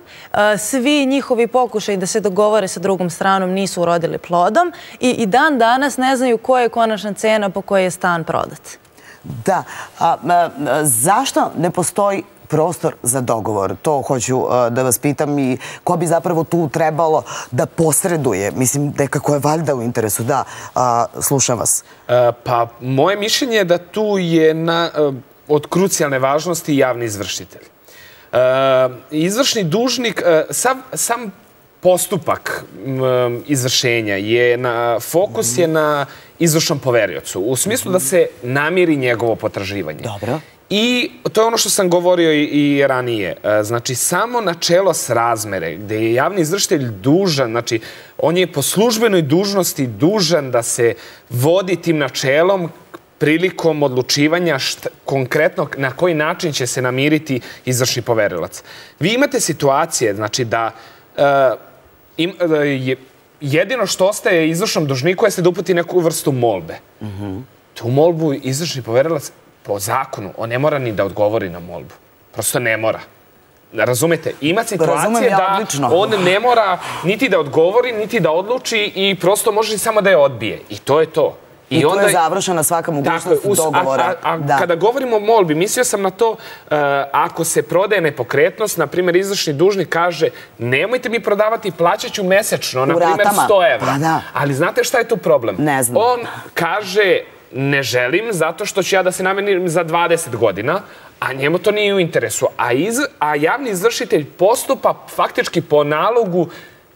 Svi njihovi pokušaj da se dogovore sa drugom stranom nisu urodili plodom i dan danas ne znaju koja je konačna cena po kojoj je stan prodat. Da. Zašto ne postoji prostor za dogovor? To hoću da vas pitam i ko bi zapravo tu trebalo da posreduje? Mislim, nekako je valjda u interesu. Da, slušam vas. Pa, moje mišljenje je da tu je od krucijalne važnosti javni izvršitelj. Izvršni dužnik, sam postupak izvršenja je fokus je na izvršnom poveriocu, u smislu da se namiri njegovo potraživanje. Dobro. I to je ono što sam govorio i ranije. Znači, samo načelo srazmere, gde je javni izvršitelj dužan, znači, on je po službenoj dužnosti dužan da se vodi tim načelom prilikom odlučivanja konkretno na koji način će se namiriti izvršni poverilac. Vi imate situacije, znači, da jedino što ostaje izvršnom dužniku jeste da uputi neku vrstu molbe. Tu molbu izvršni poverilac po zakonu, on ne mora ni da odgovori na molbu. Prosto ne mora. Razumete? Ima situacije da on ne mora niti da odgovori, niti da odluči i prosto može samo da je odbije. I to je to. I tu je završena svaka mogućnost dogovora. A kada govorimo o molbi, mislio sam na to, ako se prodaje nepokretnost, na primjer, izvršni dužnik kaže nemojte mi prodavati, plaćat ću mesečno, na primjer, 100 evra. Ali znate šta je tu problem? Ne znam. On kaže ne želim zato što ću ja da se namirim za 20 godina, a njemu to nije u interesu. A javni izvršitelj postupa faktički po nalogu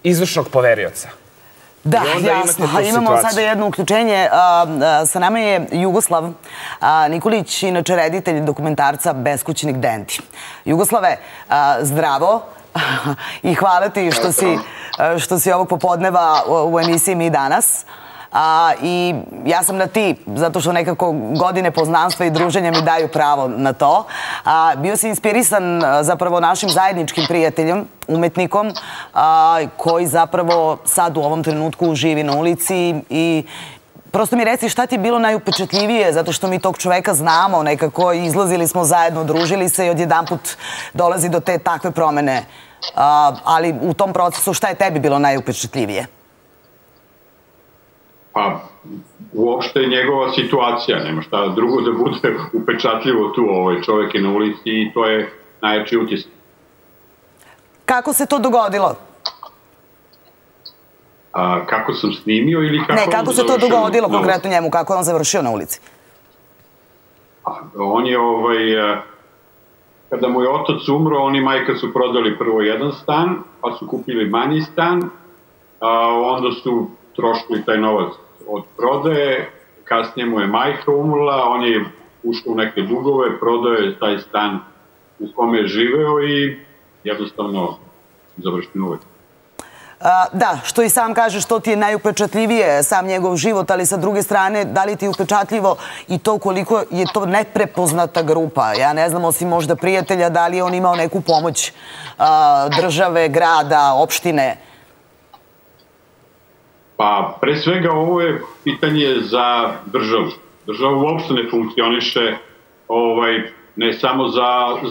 izvršnog poverioca. Da, jasno. Imamo sada jedno uključenje. Sa nama je Jugoslav Nikolić, inače reditelj dokumentarca Beskućnik Dendi. Jugoslave, zdravo i hvala ti što si ovog popodneva u emisiji Mi Danas. I ja sam na ti, zato što nekako godine poznanstva i druženja mi daju pravo na to. Bio si inspirisan zapravo našim zajedničkim prijateljem, umetnikom, koji zapravo sad u ovom trenutku živi na ulici i prosto mi reci šta ti je bilo najupečatljivije, zato što mi tog čoveka znamo nekako, izlazili smo zajedno, družili se i odjedanput dolazi do te takve promene. Ali u tom procesu šta je tebi bilo najupečatljivije? Pa, uopšte je njegova situacija, nema šta drugo da bude upečatljivo tu, čovjek je na ulici i to je najjači utisak. Kako se to dogodilo? Kako sam snimio ili kako... Ne, kako se to dogodilo konkretno njemu, kako je on završio na ulici? On je, kada mu je otac umro, on i majka su prodali prvo jedan stan, pa su kupili manji stan, onda su trošili taj novac od prodaje, kasnije mu je majka umrla, on je ušao u neke dugove, prodao je taj stan u kome je živeo i jednostavno završio uvek. Da, što i sam kažeš, to ti je najupečatljivije, sam njegov život, ali sa druge strane, da li ti je upečatljivo i to koliko je to neprepoznata grupa? Ja ne znam, osim možda prijatelja, da li je on imao neku pomoć države, grada, opštine? Pa, pre svega, ovo je pitanje za državu. Država uopšte ne funkcioniše, ne samo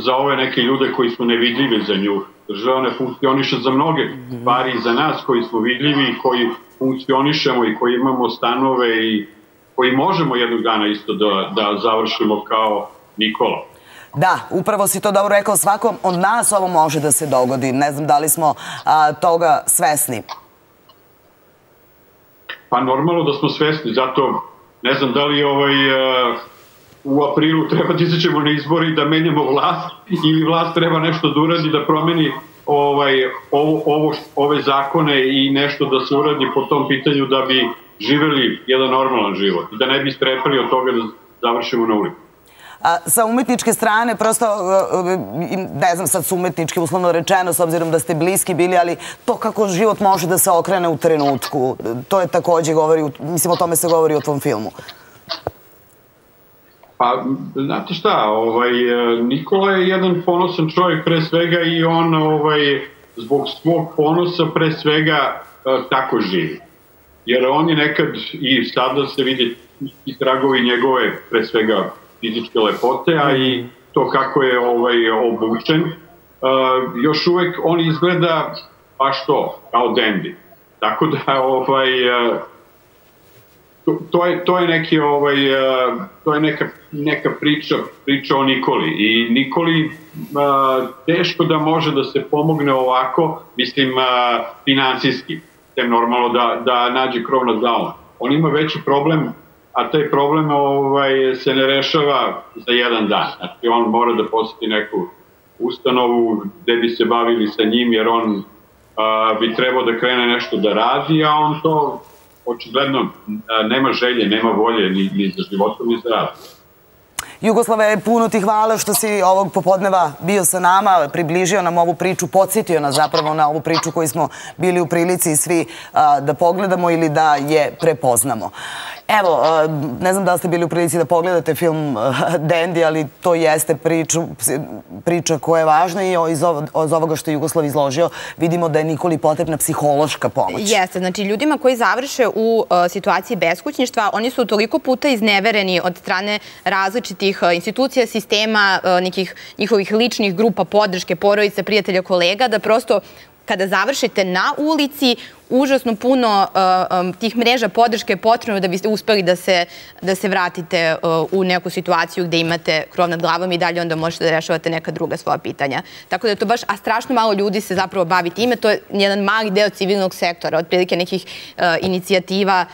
za ove neke ljude koji su nevidljivi za nju. Država ne funkcioniše za mnoge stvari za nas koji smo vidljivi, koji funkcionišemo i koji imamo stanove i koji možemo jednog dana isto da završimo kao Nikola. Da, upravo si to dobro rekao, svakom od nas ovo može da se dogodi. Ne znam da li smo toga svesni. Pa normalno da smo svesni, zato ne znam da li u aprilu treba da izađemo na izbori da menjamo vlast ili vlast treba nešto da uradi da promeni ove zakone i nešto da se uradi po tom pitanju da bi živeli jedan normalan život i da ne bi strepeli od toga da završimo na ulici. Sa umetničke strane, prosto, ne znam sad su umetnički, uslovno rečeno, s obzirom da ste bliski bili, ali to kako život može da se okrene u trenutku, to je također govori, mislim o tome se govori u tvom filmu. Pa, znate šta, Nikola je jedan ponosan čovjek pre svega i on zbog svog ponosa pre svega tako živi. Jer on je nekad i sada se vidi i tragovi njegove pre svega fizičke lepote, a i to kako je obučen. Još uvek on izgleda baš to, kao dendi. Tako da, to je neka priča o Nikoli. I Nikoli teško da može da se pomogne ovako, mislim, financijski. Tem normalno da nađe krov nad glavom. On ima veći problem, a taj problem se ne rešava za jedan dan. Znači, on mora da poseti neku ustanovu gde bi se bavili sa njim, jer on bi trebao da krene nešto da radi, a on to... očigledno nema želje, nema volje ni za životom, ni za radom. Jugoslave, puno ti hvala što si ovog popodneva bio sa nama, približio nam ovu priču, podsjetio nas zapravo na ovu priču koju smo bili u prilici svi da pogledamo ili da je prepoznamo. Evo, ne znam da li ste bili u prilici da pogledate film Dendi, ali to jeste priča koja je važna i iz ovoga što je Jugoslav izložio vidimo da je Nikoli potrebna psihološka pomoć. Jeste, znači ljudima koji završe u situaciji beskućništva, oni su toliko puta iznevereni od strane različitih institucija, sistema, nekih njihovih ličnih grupa podrške, porodice, prijatelja, kolega, da prosto kada završite na ulici, užasno puno tih mreža podrške je potrebno da biste uspeli da se vratite u neku situaciju gde imate krov nad glavom i dalje onda možete da rešavate neka druga svoja pitanja. Tako da je to baš, a strašno malo ljudi se zapravo bavi time, to je jedan mali deo civilnog sektora, otprilike nekih inicijativa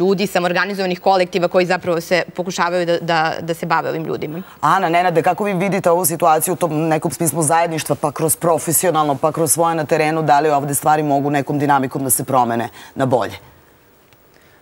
ljudi, samorganizovanih kolektiva koji zapravo se pokušavaju da se bave ovim ljudima. Ana, Nenade, kako vi vidite ovu situaciju u tom nekom smislu zajedništva, pa kroz profesionalno, pa kroz svoje na terenu, da li ovde stvari mogu nekom dinamikom da se promene na bolje?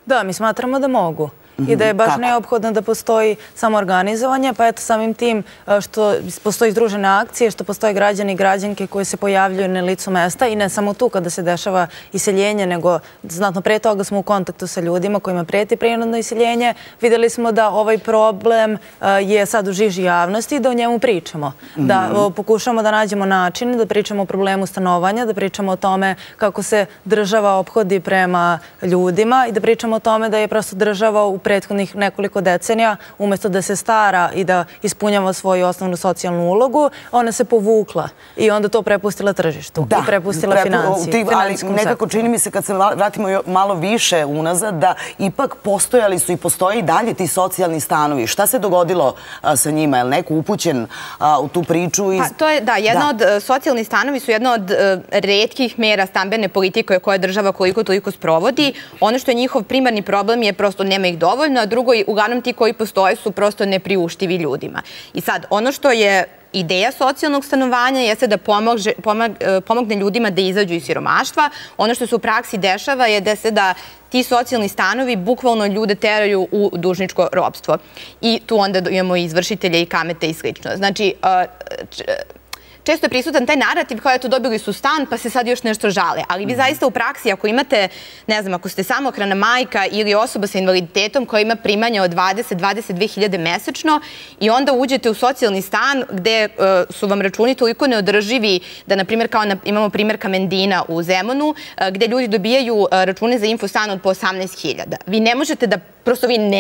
Da, mi smatramo da mogu. i da je baš neophodno da postoji samoorganizovanje, pa eto samim tim što postoji združene akcije, što postoje građani i građanke koje se pojavljuju na licu mesta i ne samo tu kada se dešava iseljenje, nego znatno pre toga smo u kontaktu sa ljudima kojima preti prirodno iseljenje. Videli smo da ovaj problem je sad u žiži javnosti i da o njemu pričamo. Da pokušamo da nađemo način, da pričamo o problemu stanovanja, da pričamo o tome kako se država ophodi prema ljudima i da pričamo o tome da je prosto država u prethodnih nekoliko decenija, umjesto da se stara i da ispunjava svoju osnovnu socijalnu ulogu, ona se povukla i onda to prepustila tržištu i prepustila finansiji. Ali nekako čini mi se kad se vratimo malo više unazad da ipak postojali su i postoje i dalje ti socijalni stanovi. Šta se dogodilo sa njima? Je li neko upućen u tu priču? Da, jedna od socijalnih stanovi su jedna od retkih mera stambene politike koje država koliko toliko sprovodi. Ono što je njihov primarni problem je prosto nema ih dovoljno, a drugo, uglavnom ti koji postoje su prosto nepriuštivi ljudima. I sad, ono što je ideja socijalnog stanovanja jeste da pomogne ljudima da izađu iz siromaštva. Ono što se u praksi dešava je da se da ti socijalni stanovi bukvalno ljude teraju u dužničko ropstvo. I tu onda imamo izvršitelje i kamete i slično. Znači, često je prisutan taj narativ kao je to dobili su stan pa se sad još nešto žale. Ali vi zaista u praksi ako imate, ne znam, ako ste samohrana majka ili osoba sa invaliditetom koja ima primanja od 20-22.000 mesečno i onda uđete u socijalni stan gde su vam računi toliko neodrživi da, na primjer, kao imamo primjer Kamendina u Zemunu, gde ljudi dobijaju račune za infostan od po 18.000. Vi ne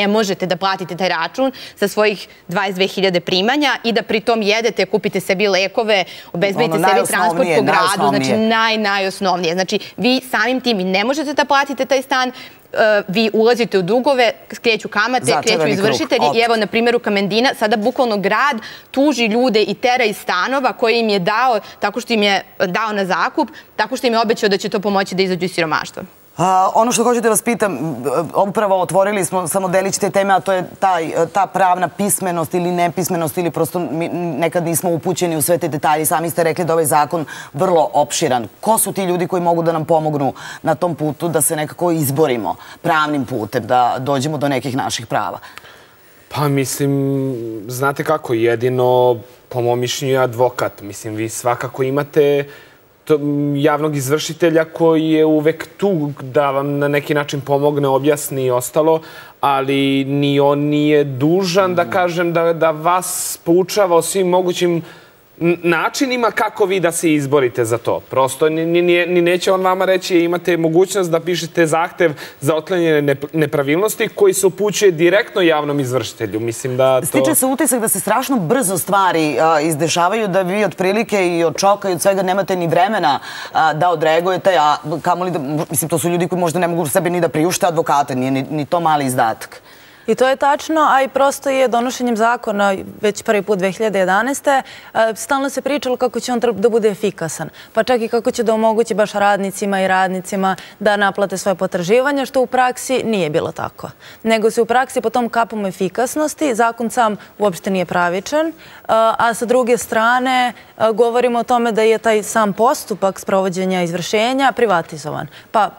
možete da platite taj račun sa svojih 22.000 primanja i da pritom jedete, kupite sebi lekove, obezbedite sebi transport po gradu, znači najosnovnije. Znači, vi samim tim ne možete da platite taj stan, vi ulazite u dugove, kreću kamate, kreću izvršitelji i evo, na primjeru Kamendina, sada bukvalno grad tuži ljude i tera iz stanova koje im je dao, tako što im je dao na zakup, tako što im je obećao da će to pomoći da izađu iz siromaštva. Ono što hoću da vas pitam, upravo otvorili smo samo delić te teme, a to je ta pravna pismenost ili nepismenost ili prosto nekad nismo upućeni u sve te detalje. Sami ste rekli da ovaj zakon vrlo opširan. Ko su ti ljudi koji mogu da nam pomognu na tom putu da se nekako izborimo pravnim putem, da dođemo do nekih naših prava? Pa mislim, znate kako, jedino po mom mišljenju je advokat. Mislim, vi svakako imate javnog izvršitelja koji je uvek tu da vam na neki način pomogne, objasni i ostalo, ali ni on nije dužan da kažem da vas poučava o svim mogućim načinima kako vi da se izborite za to. Prosto ni neće on vama reći imate mogućnost da pišete zahtev za otklanjanje nepravilnosti koji se upućuje direktno javnom izvršitelju. Stiče se utisak da se strašno brzo stvari izdešavaju, da vi od prilike i od šoka i od svega nemate ni vremena da odreagujete, a kamoli da, mislim, to su ljudi koji možda ne mogu sebi ni da priušte advokate, nije ni to mali izdatak. I to je tačno, a i prosto je donošenjem zakona već prvi put 2011. Stalno se pričalo kako će on da bude efikasan, pa čak i kako će da omogući baš radnicima i radnicima da naplate svoje potraživanja, što u praksi nije bilo tako. Nego se u praksi po tom kapom efikasnosti, zakon sam uopšte nije pravičan, a sa druge strane govorimo o tome da je taj sam postupak sprovođenja izvršenja privatizovan. Pa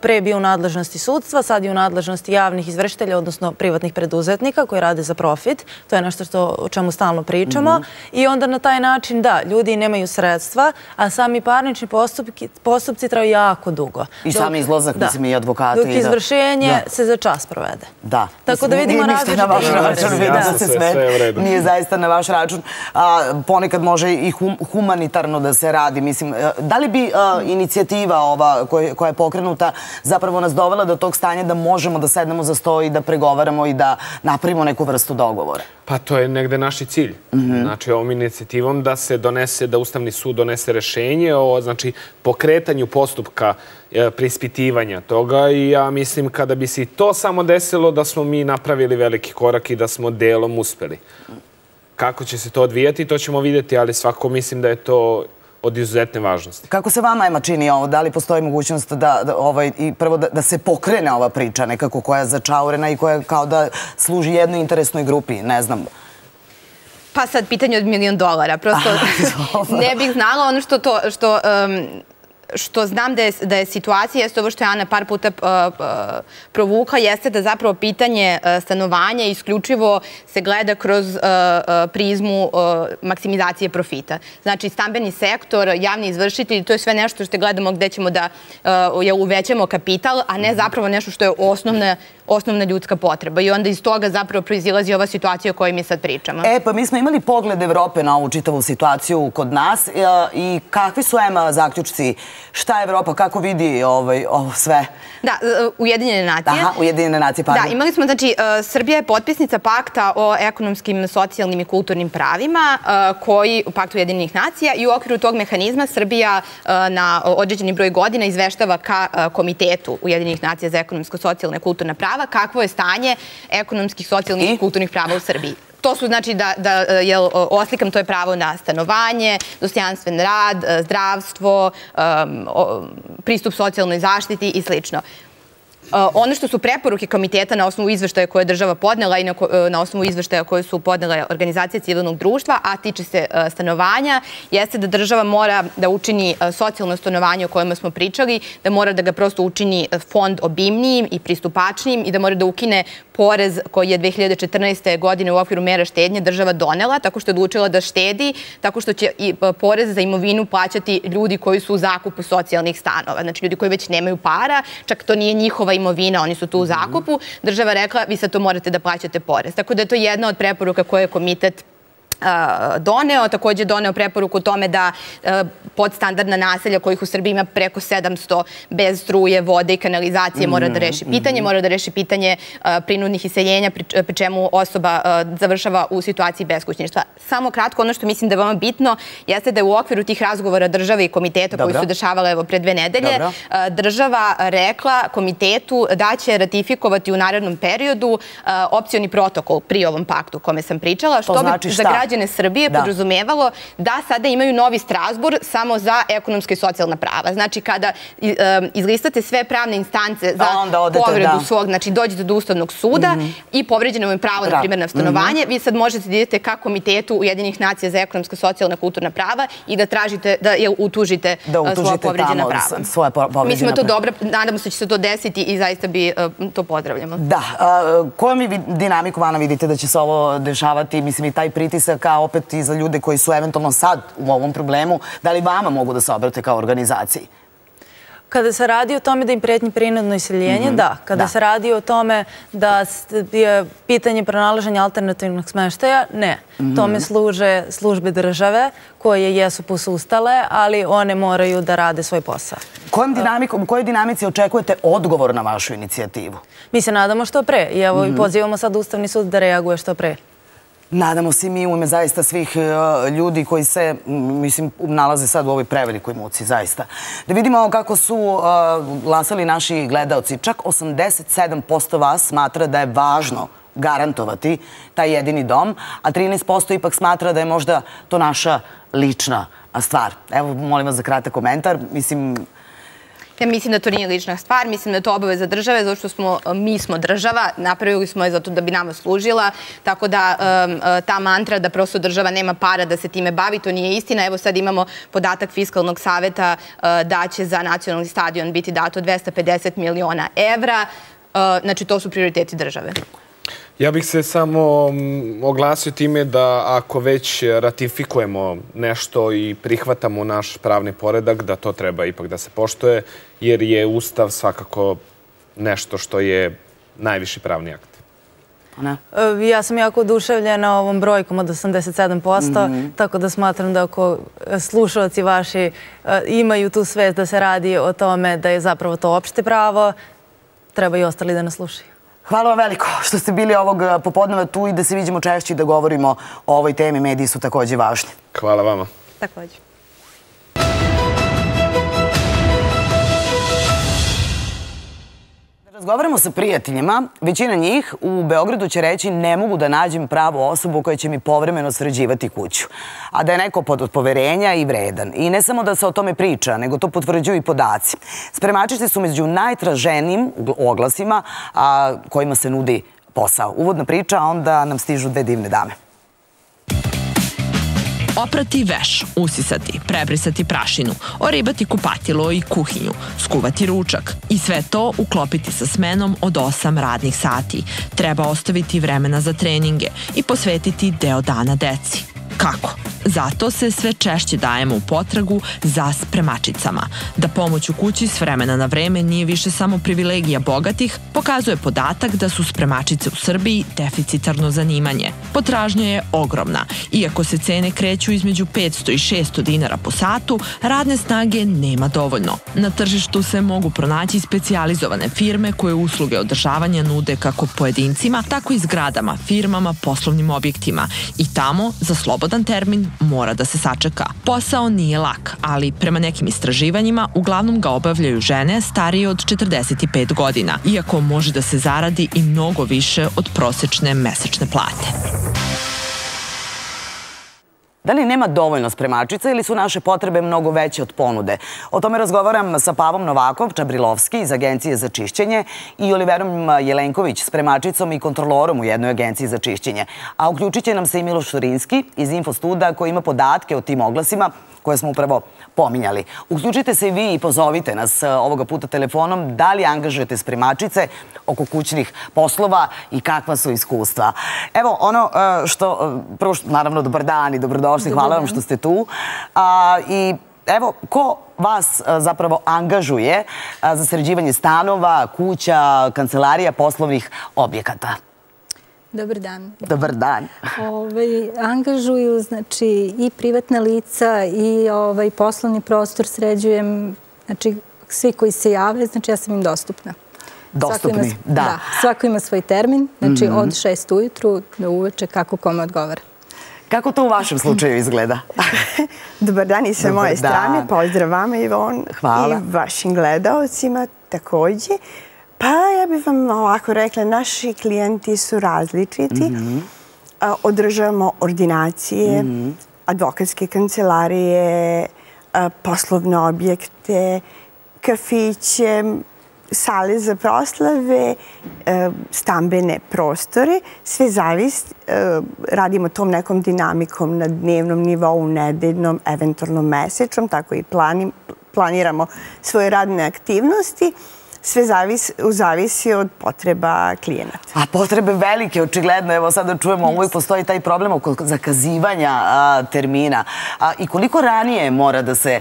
pre je bio u nadležnosti sudstva, sad je u nadležnosti javnih izvršitelja, odnosno privatnih preduzetnika koji rade za profit. To je nešto o čemu stalno pričamo. I onda na taj način, da, ljudi nemaju sredstva, a sami parnični postupci traju jako dugo. I sami izlazak, mislim, i advokati. Dok izvršenje se za čas provede. Da. Tako da vidimo različite. Nije zaista na vaš račun. Ponekad može i humanitarno da se radi. Mislim, da li bi inicijativa ova koja je pokrenuta zapravo nas dovela do tog stanja da možemo da sednemo za sto i da pregovaramo i da napravimo neku vrstu dogovora? Pa to je negde naš cilj. Znači, ovom inicijativom da se donese, da Ustavni sud donese rešenje o pokretanju postupka preispitivanja toga i ja mislim kada bi se to samo desilo da smo mi napravili veliki korak i da smo delom uspeli. Kako će se to odvijati, to ćemo vidjeti, ali svakako mislim da je to od izuzetne važnosti. Kako se vama, Ema, čini ovo? Da li postoji mogućnost da se pokrene ova priča nekako koja je začaurena i koja kao da služi jednoj interesnoj grupi? Ne znam. Pa sad pitanje od $1.000.000. Prosto ne bih znala ono što što znam da je situacija, jeste ovo što je Ana par puta provukla, jeste da zapravo pitanje stanovanja isključivo se gleda kroz prizmu maksimizacije profita. Znači, stambeni sektor, javni izvršitelji, to je sve nešto što gledamo gde ćemo da uvećamo kapital, a ne zapravo nešto što je osnovna ljudska potreba. I onda iz toga zapravo proizilazi ova situacija o kojoj mi sad pričamo. E, pa mi smo imali pogled Evrope na ovu čitavu situaciju kod nas i kakvi su EMA zaključci? Šta je Evropa? Kako vidi ovo sve? Da, Ujedinjene nacije. Aha, Ujedinjene nacije, pardon. Da, imali smo, znači, Srbija je potpisnica pakta o ekonomskim, socijalnim i kulturnim pravima, koji, paktu Ujedinjenih nacija, i u okviru tog mehanizma Srbija na određeni broj godina izveštava ka Komitetu Ujedinjenih nacija za ekonomsko, socijalne i kulturna prava kakvo je stanje ekonomskih, socijalnih i kulturnih prava u Srbiji. To su, znači, da oslikam, to je pravo na stanovanje, dostojanstven rad, zdravstvo, pristup socijalnoj zaštiti i sl. Ono što su preporuke komiteta na osnovu izveštaja koje je država podnela i na osnovu izveštaja koje su podnele organizacije civilnog društva, a tiče se stanovanja, jeste da država mora da učini socijalno stanovanje o kojima smo pričali, da mora da ga prosto učini fond obimnijim i pristupačnijim i da mora da ukine porez koji je 2014. godine u okviru mera štednje država donela, tako što je odlučila da štedi, tako što će porez za imovinu plaćati ljudi koji su u zakupu socijalnih stanova, znači ljudi koji već nemaju para, čak to nije njihova imovina, oni su tu u zakupu, država rekla vi sad to morate da plaćate porez. Tako da je to jedna od preporuka koje je komitet doneo. Također je doneo preporuku tome da podstandardna naselja kojih u Srbiji ima preko 700 bez struje, vode i kanalizacije mora da reši pitanje. Mora da reši pitanje prinudnih iseljenja, pri čemu osoba završava u situaciji beskućništva. Samo kratko, ono što mislim da je veoma bitno jeste da je u okviru tih razgovora države i komiteta koji su dešavale evo pre 2 nedelje, država rekla komitetu da će ratifikovati u narednom periodu opcioni protokol pri ovom paktu kome sam pričala, što bi za građane Srbije podrazumevalo da sada imaju novi Strazbur samo za ekonomska i socijalna prava. Znači, kada izlistate sve pravne instance za povredu svog, znači dođete do Ustavnog suda i povređeno vam je pravo, na primjer, na stanovanje, vi sad možete da idete ka Komitetu Ujedinjenih nacija za ekonomska, socijalna i kulturna prava i da tražite, da utužite svoja povređena prava. Mislim da je to dobro, nadamo se da će se to desiti i zaista bi to pozdravljamo. Da. Kojom vi dinamiku, Ana, vidite da će se ovo dešavati? Mislim, i taj kao opet i za ljude koji su eventualno sad u ovom problemu, da li vama mogu da se obrate kao organizaciji? Kada se radi o tome da im pretnji prinudno iseljenje, da. Kada se radi o tome da je pitanje pronalaženja alternativnog smeštaja, ne. Tome služe službe države koje jesu posustale, ali one moraju da rade svoj posao. U kojoj dinamici očekujete odgovor na vašu inicijativu? Mi se nadamo što pre i evo pozivamo sad Ustavni sud da reaguje što pre. Nadamo se mi u ime zaista svih ljudi koji se, mislim, nalaze sad u ovoj prevelikoj muci, zaista. Da vidimo kako su glasali naši gledaoci. Čak 87% vas smatra da je važno garantovati taj jedini dom, a 13% ipak smatra da je možda to naša lična stvar. Evo, molim vas za kratak komentar. Mislim... Ja mislim da to nije lična stvar, mislim da je to obaveza države, zato što mi smo država, napravili smo je zato da bi nama služila, tako da ta mantra da prosto država nema para da se time bavi, to nije istina. Evo sad imamo podatak Fiskalnog saveta da će za nacionalni stadion biti dato 250 miliona evra, znači to su prioriteti države. Ja bih se samo oglasio time da ako već ratifikujemo nešto i prihvatamo naš pravni poredak, da to treba ipak da se poštuje, jer je Ustav svakako nešto što je najviši pravni akt. Ja sam jako oduševljena ovom brojkom od 87%, tako da smatram da ako slušalci vaši imaju tu svest da se radi o tome da je zapravo to opšte pravo, treba i ostali da nas slušaju. Hvala vam veliko što ste bili ovog popodneva tu i da se vidimo češće i da govorimo o ovoj temi. Mediji su također važni. Hvala vama. Također. Razgovaramo sa prijateljima. Većina njih u Beogradu će reći ne mogu da nađem pravu osobu koja će mi povremeno sređivati kuću. A da je neko od poverenja i vredan. I ne samo da se o tome priča, nego to potvrđuju i podaci. Spremačice su među najtraženijim oglasima kojima se nudi posao. Uvodna priča, a onda nam stižu 2 divne dame. Oprati veš, usisati, prebrisati prašinu, oribati kupatilo i kuhinju, skuvati ručak. I sve to uklopiti sa smenom od 8 radnih sati. Treba ostaviti vremena za treninge i posvetiti deo dana deci. Kako? Zato se sve češće dajemo u potragu za spremačicama. Da pomoć u kući s vremena na vreme nije više samo privilegija bogatih, pokazuje podatak da su spremačice u Srbiji deficitarno zanimanje. Potražnja je ogromna. Iako se cene kreću između 500 i 600 dinara po satu, radne snage nema dovoljno. Na tržištu se mogu pronaći specijalizovane firme koje usluge održavanja nude kako pojedincima, tako i zgradama, firmama, poslovnim objektima. I tamo, za slobodan termin, mora da se sačeka. Posao nije lak, ali prema nekim istraživanjima uglavnom ga obavljaju žene starije od 45 godina, iako može da se zaradi i mnogo više od prosečne mesečne plate. Da li nema dovoljno spremačica ili su naše potrebe mnogo veće od ponude? O tome razgovaram sa Pavom Novakov-Čabrilovski iz Agencije za čišćenje i Oliverom Jelenković, spremačicom i kontrolorom u jednoj agenciji za čišćenje. A uključit će nam se i Miloš Turinski iz Infostuda koji ima podatke o tim oglasima koje smo upravo pominjali. Uključite se i vi i pozovite nas ovoga puta telefonom da li angažujete spremačice oko kućnih poslova i kakva su iskustva. Evo ono što, prvo što, naravno, dobar dan i dobrodošli, hvala vam što ste tu. I evo, ko vas zapravo angažuje za sređivanje stanova, kuća, kancelarija, poslovnih objekata? Dobar dan. Dobar dan. Angažuju, znači, i privatna lica i poslovni prostor sređujem. Znači, svi koji se jave, znači, ja sam im dostupna. Dostupni, da. Svako ima svoj termin, znači, od 6 ujutru do uveče, kako kome odgovara. Kako to u vašem slučaju izgleda? Dobar dan i sa moje strane. Pozdrav vama, Ivon. Hvala. I vašim gledalcima također. Pa ja bih vam ovako rekla, naši klijenti su različiti. Održavamo ordinacije, advokatske kancelarije, poslovne objekte, kafiće, sale za proslave, stambene prostore. Sve zavisi, radimo tom nekom dinamikom na dnevnom nivou, nedeljnom, eventualno mesečnom, tako i planiramo svoje radne aktivnosti. Sve zavisi od potreba klijenata. A potrebe velike, očigledno. Evo sad da čujemo, uvijek postoji taj problem oko zakazivanja termina. I koliko ranije mora da se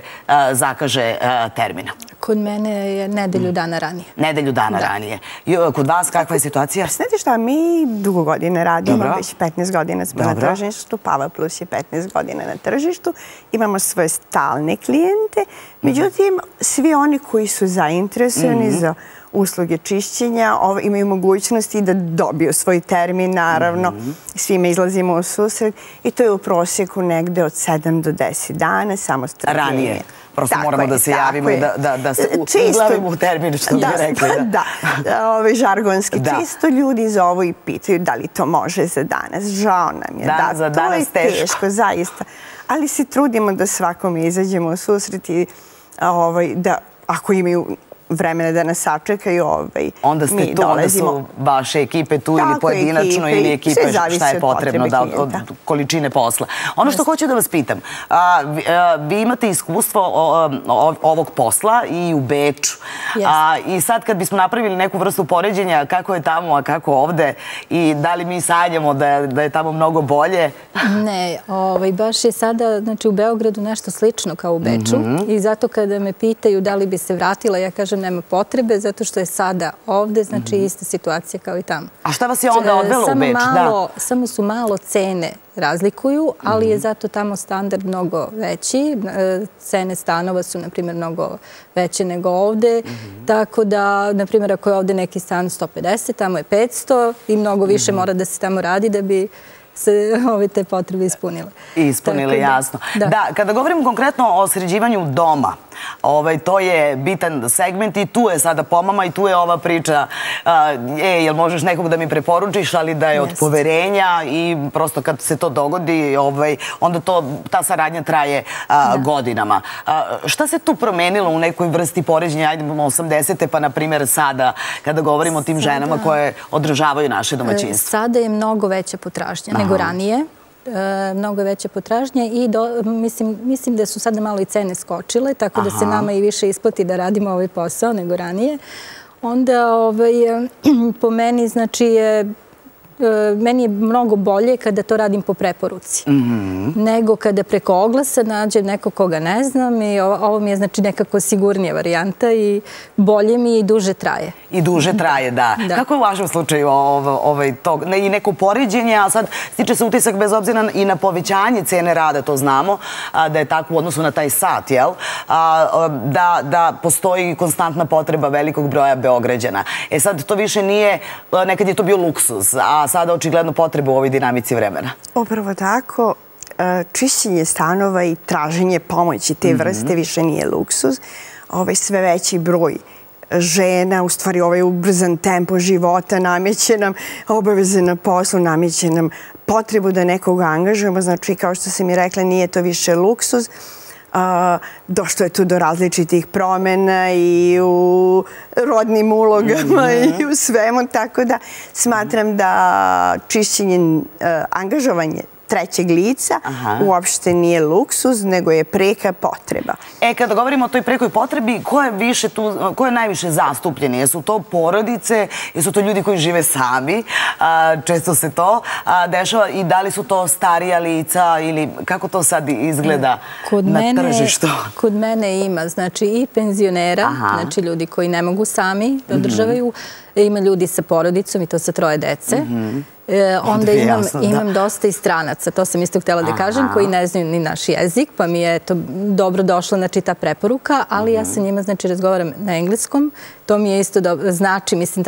zakaže termina? Kod mene je nedelju dana ranije. Nedelju dana ranije. Kod vas kakva je situacija? Znate šta, mi dugo godine radimo, već 15 godina smo na tržištu, Pava Plus je 15 godina na tržištu, imamo svoje stalne klijente, međutim, svi oni koji su zainteresovani za usluge čišćenja imaju mogućnosti da dobiju svoj termin, naravno, svima izlazimo u susret i to je u prosjeku negde od 7 do 10 dana, samo strpljenje. Ranije. Prosto moramo da se javimo i da se uglavimo u terminu, što bi rekli. Da, žargonski. Čisto ljudi zovu i pitaju da li to može za danas. Žao nam je. Da, to je teško, zaista. Ali se trudimo da svakome izađemo u susret i da ako imaju vremena da nas sačekaju, onda mi dolazimo. Onda su vaše ekipe tu ili pojedinačno ili ekipe šta je potrebno od količine posla. Ono što hoću da vas pitam, vi imate iskustvo ovog posla i u Beču. I sad kad bismo napravili neku vrstu poređenja kako je tamo, a kako ovde i da li mi sanjamo da je tamo mnogo bolje? Ne, baš je sada u Beogradu nešto slično kao u Beču i zato kada me pitaju da li bi se vratila, ja kažem nema potrebe, zato što je sada ovde, znači ista situacija kao i tamo. A šta vas je onda odvelo u Beč? Samo su malo cene razlikuju, ali je zato tamo standard mnogo veći. Cene stanova su, na primjer, mnogo veće nego ovde. Tako da, na primjer, ako je ovde neki stan 150, tamo je 500 i mnogo više mora da se tamo radi da bi se ove te potrebe ispunile. Ispunile, jasno. Da, kada govorimo konkretno o sređivanju doma, to je bitan segment i tu je sada pomama i tu je ova priča jel možeš nekog da mi preporučiš, ali da je od poverenja i prosto kad se to dogodi, onda ta saradnja traje godinama. Šta se tu promenilo u nekoj vrsti poređenja, ajdemo 80-te, pa na primjer sada, kada govorimo o tim ženama koje održavaju naše domaćinstvo? Sada je mnogo veća potražnja nego ranije. mnogo veće potražnje i mislim da su sada malo i cene skočile, tako da se nama i više isplati da radimo ovaj posao nego ranije. Onda, po meni, znači, meni je mnogo bolje kada to radim po preporuci, nego kada preko oglasa nađem nekog koga ne znam i ovo mi je znači nekako sigurnija varijanta i bolje mi i duže traje. I duže traje, da. Kako je u vašem slučaju i neko poređenje, a sad stiče se utisak bez obzira i na povećanje cene rada, to znamo, da je tako u odnosu na taj sat, jel? Da postoji konstantna potreba velikog broja Beograđana. E sad to više nije, nekad je to bio luksuz, a sada očigledno potreba u ovoj dinamici vremena. Upravo tako, čišćenje stanova i traženje pomoći te vrste više nije luksuz. Sve veći broj žena, u stvari ovaj ubrzan tempo života nameće nam obaveze na poslu, nameće nam potrebu da nekoga angažujemo. Znači, kao što sam i rekla, nije to više luksuz. Došlo je tu do različitih promjena i u rodnim ulogama i u svemu, tako da smatram da čišćenje, angažovanje trećeg lica uopšte nije luksuz, nego je preka potreba. E, kada govorimo o toj prekoj potrebi, ko je najviše zastupljeni? Jesu to porodice, jesu to ljudi koji žive sami, često se to dešava, i da li su to starija lica ili kako to sad izgleda na tržištu? Kod mene ima, znači, i penzionera, znači ljudi koji ne mogu sami da održavaju, ima ljudi sa porodicom i to sa 3 dece. Onda imam dosta i stranaca, to sam isto htjela da kažem, koji ne znaju ni naš jezik, pa mi je to dobro došla, znači, ta preporuka, ali ja sa njima, znači, razgovaram na engleskom, to mi je isto znači, mislim,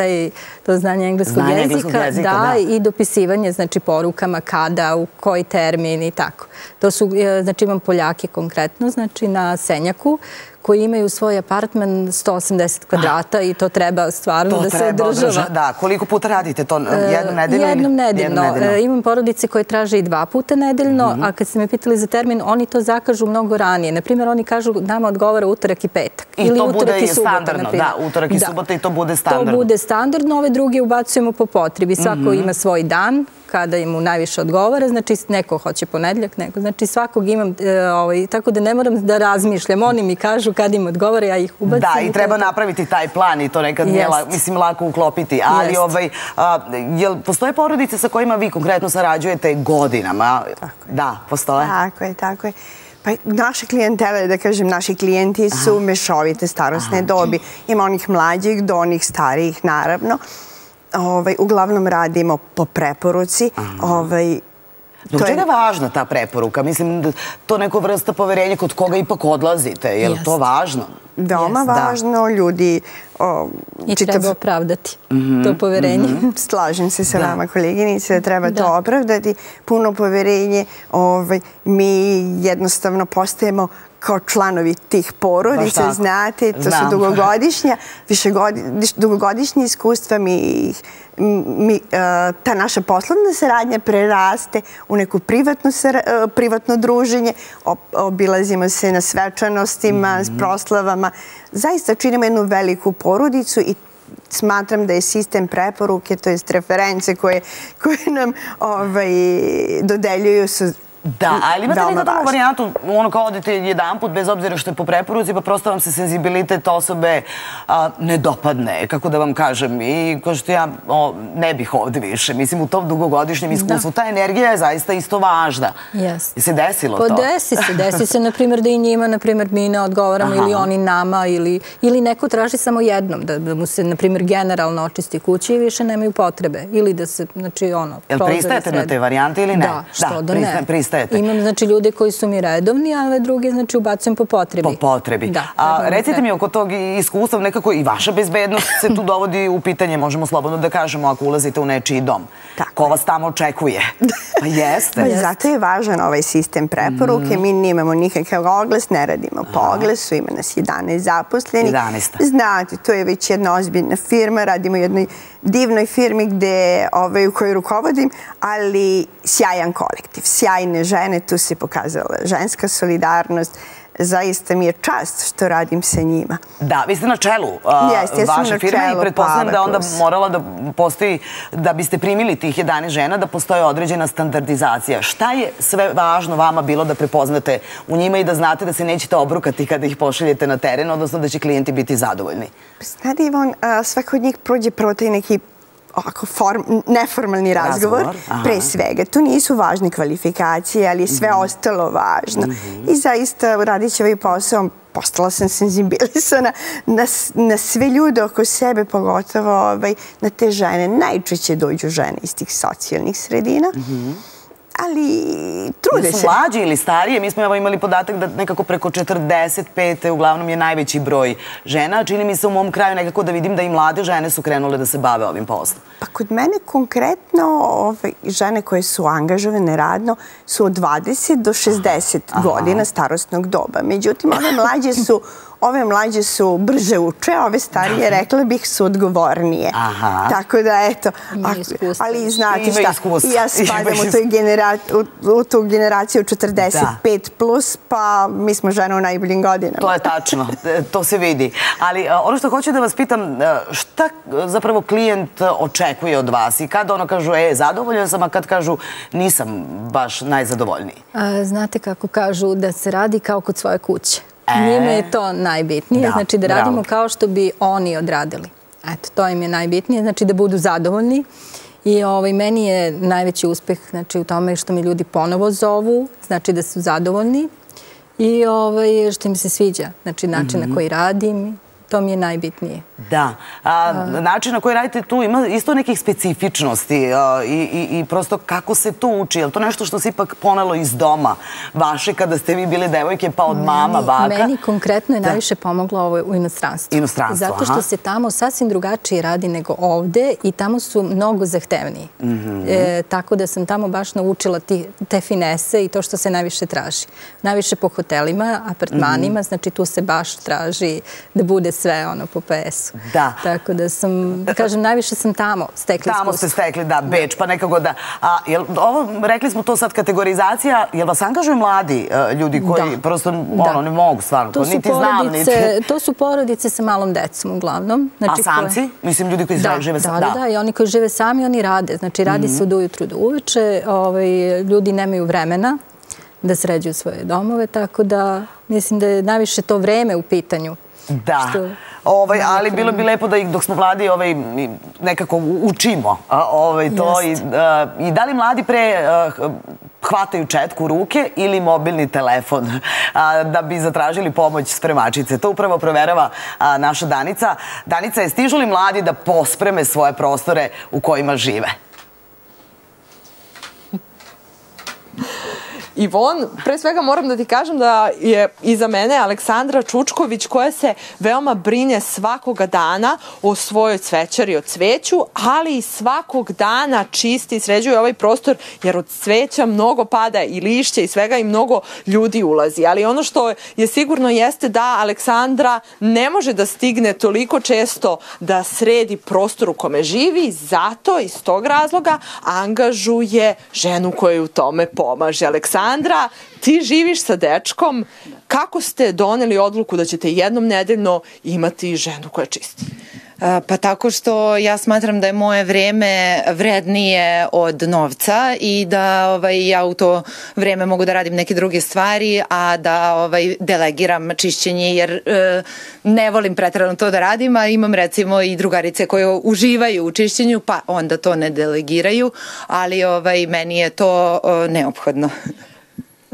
to znanje engleskog jezika, da, i dopisivanje, znači, porukama, kada, u koji termin i tako. To su, znači, imam Poljake konkretno, znači, na Senjaku, koji imaju svoj apartman 180 kvadrata i to treba stvarno da se održava. Da, koliko puta radite to? Jednom nedeljno? Jednom nedeljno. Imam porodice koje traže i 2 puta nedeljno, a kad ste me pitali za termin, oni to zakažu mnogo ranije. Naprimjer, oni kažu nama odgovara utorak i petak. I to bude standardno, da, utorak i subota, i to bude standardno. To bude standardno, ove druge ubacujemo po potrebi. Svako ima svoj dan kada im najviše odgovara, znači neko hoće ponedjeljak, neko, znači svakog imam, tako da ne moram da razmišljam, oni mi kažu kada im odgovara, ja ih ubacim. Da, i treba napraviti taj plan i to nekad nije, mislim, lako uklopiti, ali postoje porodice sa kojima vi konkretno sarađujete godinama? Da, postoje. Tako je, tako je. Pa naše klijentele, da kažem, naši klijenti su mešovite starosne dobi. Ima onih mlađih do onih starijih, naravno. Uglavnom radimo po preporuci. Do čega je važna ta preporuka? Mislim, to neko vrsta poverenja kod koga ipak odlazite. Je li to važno? Veoma važno, ljudi... I treba opravdati to poverenje. Slažem se sa vama, koleginice, da treba to opravdati. Puno poverenje. Mi jednostavno postajemo kao članovi tih porodica, znate, to su dugogodišnje iskustva, ta naša poslovna saradnja preraste u neko privatno druženje, obilazimo se na svečanostima, proslavama, zaista činimo jednu veliku porodicu i smatram da je sistem preporuke, to je reference koje nam dodeljuju su... Da, ali imate nekada tomu varijantu, ono kao odete jedan put, bez obzira što je po preporuci, pa prosto vam se senzibilitet osobe ne dopadne, kako da vam kažem, i kao što ja ne bih ovdje više. Mislim, u tom dugogodišnjem iskustvu ta energija je zaista isto važna. I se desilo to? Desi se, na primjer, da i njima, na primjer, mi ne odgovaramo ili oni nama, ili neko traži samo jednom, da mu se, na primjer, generalno očisti kući i više nemaju potrebe. Ili da se, znači, ono... Jel pristajete na te varijante ili ne? Da, što da ne. Imam, znači, ljude koji su mi redovni, a druge, znači, ubacujem po potrebi. Po potrebi. Recite mi oko tog iskustva, nekako i vaša bezbednost se tu dovodi u pitanje, možemo slobodno da kažemo, ako ulazite u nečiji dom. Ko vas tamo očekuje? Pa jeste. Zato je važan ovaj sistem preporuke. Mi nemamo nikakav oglas, ne radimo po oglasu, ima nas 11 zaposlenih. 11. Znate, to je već jedna ozbiljna firma, radimo u jednoj divnoj firmi u kojoj rukovodim, ali sjajan kolektiv, sjajne žene, tu se pokazala ženska solidarnost, zaista mi je čast što radim sa njima. Da, vi ste na čelu vaše firme i pretpostavljam da onda morala da postoji, da biste primili tih 11 žena, da postoje određena standardizacija. Šta je sve važno vama bilo da prepoznate u njima i da znate da se nećete obrukati kada ih pošaljete na teren, odnosno da će klijenti biti zadovoljni? Znate, Ivon, svako od njih prođe prvo taj neki neformalni razgovor, pre svega. Tu nisu važne kvalifikacije, ali je sve ostalo važno. I zaista, radići ovaj posao, postala sam senzibilisana na sve ljude oko sebe, pogotovo na te žene. Najčešće dođu žene iz tih socijalnih sredina, ali trude se. Su mlađe ili starije? Mi smo imali podatak da nekako preko 45. uglavnom je najveći broj žena. Čini mi se u mom kraju nekako da vidim da i mlade žene su krenule da se bave ovim poslom. Pa kod mene konkretno žene koje su angažovane radno su od 20 do 60 godina starostnog doba. Međutim, ove mlađe su brže uče, ove starije, rekla bih, su odgovornije. Tako da, eto. Ali znate šta, ja spadam u tu generaciju 45 plus, pa mi smo žene u najboljim godinama. To je tačno, to se vidi. Ali ono što hoću da vas pitam, šta zapravo klijent očekuje od vas? I kad ono kažu, zadovoljan sam, a kad kažu, nisam baš najzadovoljniji? Znate kako kažu, da se radi kao kod svoje kuće. Njima je to najbitnije, znači da radimo kao što bi oni odradili. Eto, to im je najbitnije, znači da budu zadovoljni. I meni je najveći uspeh u tome što mi ljudi ponovo zovu, znači da su zadovoljni i što im se sviđa, znači način na koji radim. To mi je najbitnije. Da. Način na koji radite tu ima isto nekih specifičnosti i prosto kako se to uči. Je li to nešto što se ipak ponelo iz doma vaše kada ste vi bile devojke pa od mama, baka? Meni konkretno je najviše pomoglo ovo u inostranstvu. Inostranstvo, aha. Zato što se tamo sasvim drugačije radi nego ovde i tamo su mnogo zahtevniji. Tako da sam tamo baš naučila te finese i to što se najviše traži. Najviše po hotelima, apartmanima, znači tu se baš traži da bude sve ono po PS-u. Da. Tako da sam, kažem, najviše sam tamo stekli iskustvo. Tamo ste stekli, da, Beč, pa nekako da... A, jel, ovo, rekli smo to sad kategorizacija, jel vas angažuju mladi ljudi koji prosto, ono, ne mogu stvarno, niti znam, niti... To su porodice sa malom decom, uglavnom. A samci? Mislim, ljudi koji žive sami. Da, i oni koji žive sami, oni rade. Znači, radi se od ujutru do uveče, ljudi nemaju vremena da sređuju svoje domove, tako da mislim da je najviše to vreme u pitanju. Da, ali bilo bi lepo da ih dok smo mladi nekako učimo to. I da li mladi pre hvataju četku u ruke ili mobilni telefon da bi zatražili pomoć spremačice? To upravo proverava naša Danica. Danica, je stižu li mladi da pospreme svoje prostore u kojima žive? Ivon, pre svega moram da ti kažem da je iza mene Aleksandra Čučković koja se veoma brine svakoga dana o svojoj cvećari, o cveću, ali i svakog dana čisti i sređuje ovaj prostor jer od cveća mnogo pada i lišće i svega i mnogo ljudi ulazi. Ali ono što je sigurno jeste da Aleksandra ne može da stigne toliko često da sredi prostor u kome živi, zato iz tog razloga angažuje ženu koja u tome pomaže. Aleksandra, Andra, ti živiš sa dečkom. Kako ste doneli odluku da ćete jednom nedeljno imati ženu koja čisti? Pa tako što ja smatram da je moje vreme vrednije od novca i da ja u to vreme mogu da radim neke druge stvari, a da delegiram čišćenje jer ne volim pretjerano to da radim, a imam recimo i drugarice koje uživaju u čišćenju, pa onda to ne delegiraju, ali meni je to neophodno.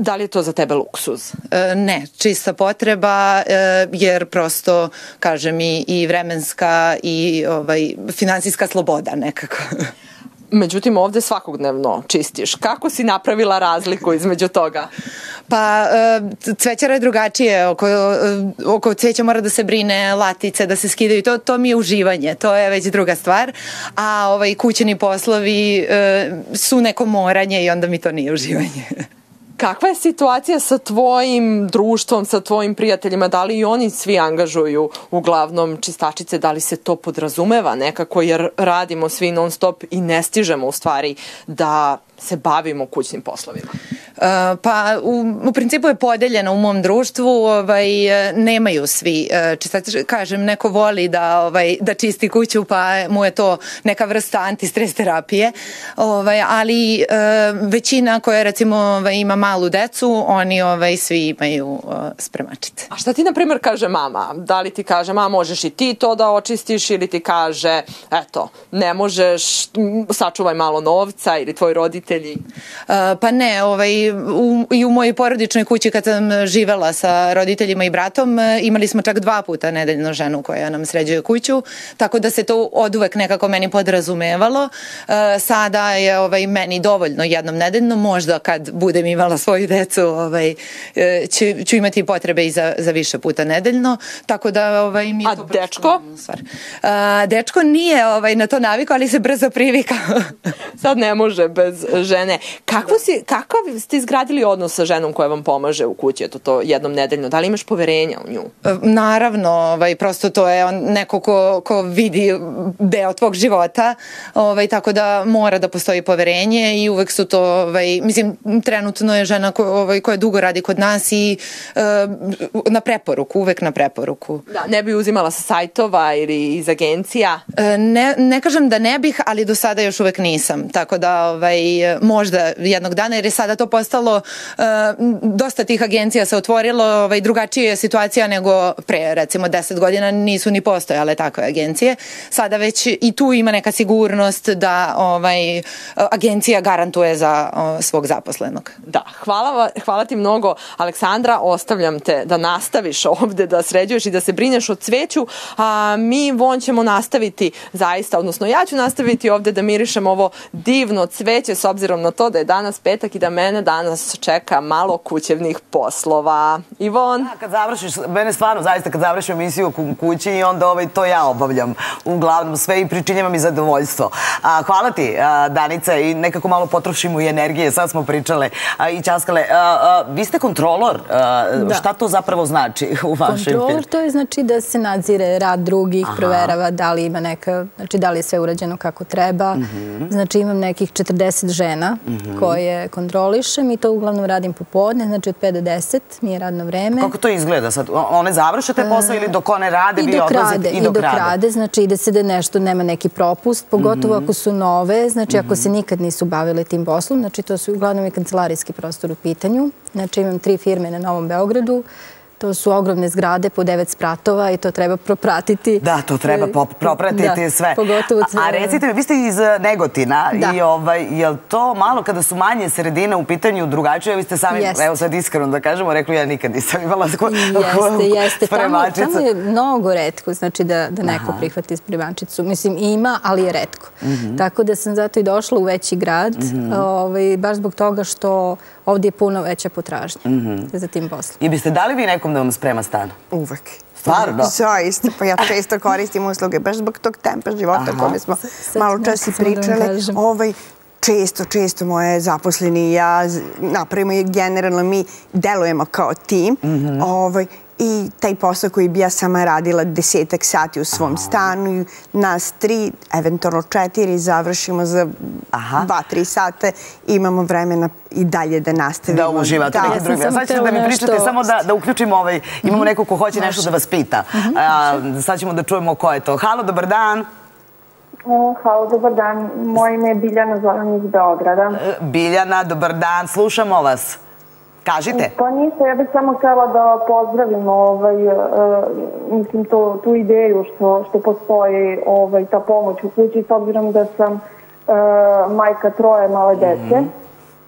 Da li je to za tebe luksuz? Ne, čista potreba, jer prosto, kažem, i vremenska i finansijska sloboda nekako. Međutim, ovde svakodnevno čistiš. Kako si napravila razliku između toga? Pa, cvećara je drugačije. Oko cveća mora da se brine, latice da se skidaju. To mi je uživanje. To je već druga stvar. A kućni poslovi su neko moranje i onda mi to nije uživanje. Kakva je situacija sa tvojim društvom, sa tvojim prijateljima? Da li i oni svi angažuju uglavnom čistačice? Da li se to podrazumeva nekako jer radimo svi non stop i ne stižemo u stvari da se bavimo kućnim poslovima? Pa u principu je podeljena u mom društvu, nemaju svi. Kažem, neko voli da čisti kuću, pa mu je to neka vrsta antistres terapije, ali većina koja recimo ima malu decu, oni svi imaju spremačice. A šta ti na primjer kaže mama? Da li ti kaže, ma možeš i ti to da očistiš, ili ti kaže, eto, ne možeš, sačuvaj malo novca, ili tvoji roditelji? Pa ne, i u mojoj porodičnoj kući kad sam živela sa roditeljima i bratom, imali smo čak 2 puta nedeljno ženu koja nam sređuje kuću, tako da se to oduvek nekako meni podrazumevalo. Sada je meni dovoljno jednom nedeljno, možda kad budem imala svoju decu ću imati potrebe i za više puta nedeljno, tako da mi je to... A dečko? Dečko nije na to navikao, ali se brzo privika. Sad ne može bez žene. Kakav ste izgradili odnos sa ženom koja vam pomaže u kući, eto to jednom nedeljno? Da li imaš poverenja u nju? Naravno, prosto to je neko ko vidi deo tvog života, tako da mora da postoji poverenje i uvek su to, mislim, trenutno je žena koja dugo radi kod nas i na preporuku, uvek na preporuku. Da, ne bi uzimala sa sajtova ili iz agencija? Ne kažem da ne bih, ali do sada još uvek nisam, tako da možda jednog dana, jer je sada to postalo, dosta tih agencija se otvorilo, drugačija je situacija nego pre, recimo 10 godina nisu ni postojale takve agencije. Sada već i tu ima neka sigurnost da agencija garantuje za svog zaposlenog. Da, hvala ti mnogo, Aleksandra, ostavljam te da nastaviš ovde, da sređuješ i da se brineš o cveću, a mi ćemo nastaviti zaista, odnosno ja ću nastaviti ovde da mirišem ovo divno cveće, s obzirom na to da je danas petak i da mene danas čeka malo kućevnih poslova. Ivon? Da, kad završiš, mene stvarno zaista kad završim emisiju u kući i onda to ja obavljam. Uglavnom sve i pričinjam mi zadovoljstvo. Hvala ti, Danica, i nekako malo potrošimo i energije, sad smo pričale i časkale. Vi ste kontrolor, šta to zapravo znači u vašem firmi? Kontrolor to je znači da se nadzire rad drugih, proverava da li ima neka, znači da li je sve urađeno kako treba. Znači imam nekih 40 žena koje kontrolišem i to uglavnom radim popodne, znači od 5 do 10 mi je radno vreme. Kako to izgleda sad? One završate posao ili dok one rade vi odlazite? I dok rade, znači ide se da nešto, nema neki propust, pogotovo ako su nove, znači ako se nikad nisu bavile tim poslom, znači to su uglavnom i kancelarijski prostor u pitanju. Znači imam 3 firme na Novom Beogradu. To su ogromne zgrade po 9 spratova i to treba propratiti. Da, to treba propratiti sve. A recite mi, vi ste iz Negotina i je li to malo kada su manje sredine u pitanju drugačije? Vi ste sami, evo sad iskreno da kažemo, rekli ja nikad nisam imala spremačicu. Tamo je mnogo retko, znači da neko prihvati spremačicu. Mislim ima, ali je retko. Tako da sam zato i došla u veći grad, baš zbog toga što ovdje je puno veća potražnja za tim poslom. I biste dali vi nekom da vam sprema stan? Uvek. Stvarno? Zaista, pa ja često koristim usluge, baš zbog tog tempa života kome smo malo čas i pričale. Često moje zaposleni i ja napravimo i generalno mi delujemo kao tim i taj posao koji bi ja sama radila 10-ak sati u svom stanu, nas 3, eventualno 4, završimo za 2-3 sate, imamo vremena i dalje da nastavimo. Da uživate neke druge. Sad ćete da mi pričate, samo da uključimo imamo neko ko hoće nešto da vas pita. Sad ćemo da čujemo ko je to. Halo, dobar dan. Halo, dobar dan. Moje ime je Biljana, zovem iz Beograda. Biljana, dobar dan, slušamo vas. Kažite. Pa ništa, ja bih samo htjela da pozdravim tu ideju što postoji ta pomoć u kući, s obzirom da sam majka 3 male dece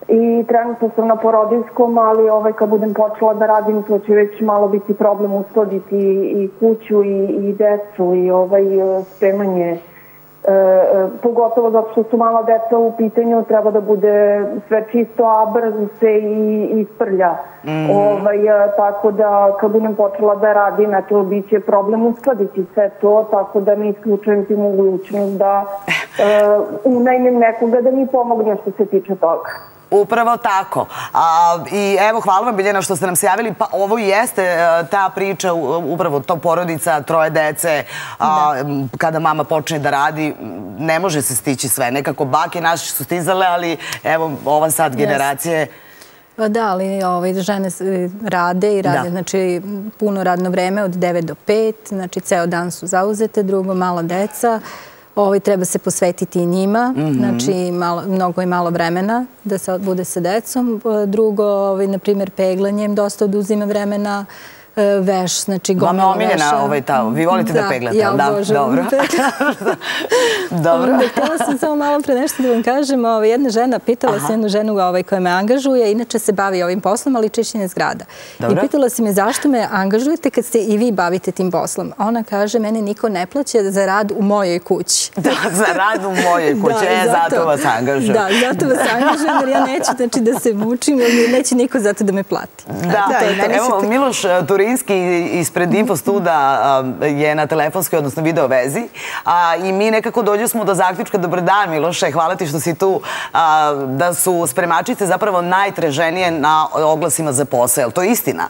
i trenutno sam na porodiljskom, ali kad budem počela da radim, to će već malo biti problem uskladiti i kuću i decu i spremanje. Pogotovo zato što su mala deca u pitanju, treba da bude sve čisto, a brzo se i isprlja. Tako da kad budem počela da radim, eto, bit će problem uskladiti sve to, tako da ne isključujem ti mogućnost da unajmim nekoga da mi pomogne što se tiče toga. Upravo tako. I evo, hvala vam, Biljana, što ste nam se javili. Pa ovo jeste ta priča, upravo to porodica, 3 dece, kada mama počne da radi, ne može se stići sve. Nekako bake naše su stizale, ali evo, ova sad generacija... Da, ali žene rade i rade, znači puno radno vreme od 9 do 5, znači ceo dan su zauzete, drugo mala deca, treba se posvetiti i njima, znači mnogo i malo vremena da se bude sa decom. Drugo, na primjer, peglanjem dosta oduzima vremena, veš, znači gomila veša. Vama je omiljena ta, vi volite da peglate, ali da? Ja obožavam da peglam. Htjela sam samo malo pre nešto da vam kažem. Jedna žena, pitala sam jednu ženu koja me angažuje, inače se bavi ovim poslom, ali čišćenje zgrada. I pitala sam je zašto me angažujete kad se i vi bavite tim poslom. Ona kaže, mene niko ne plaća za rad u mojoj kući. Da, za rad u mojoj kući, zato vas angažujem. Da, zato vas angažujem, jer ja neću da se mučim, jer neće niko zato da me plati. Turinski ispred Infostuda je na telefonskoj, odnosno video vezi. I mi nekako dođe smo do zaključka. Dobar dan, Miloše, hvala ti što si tu. Da su spremačice zapravo najtraženije na oglasima za posao. Je li to istina?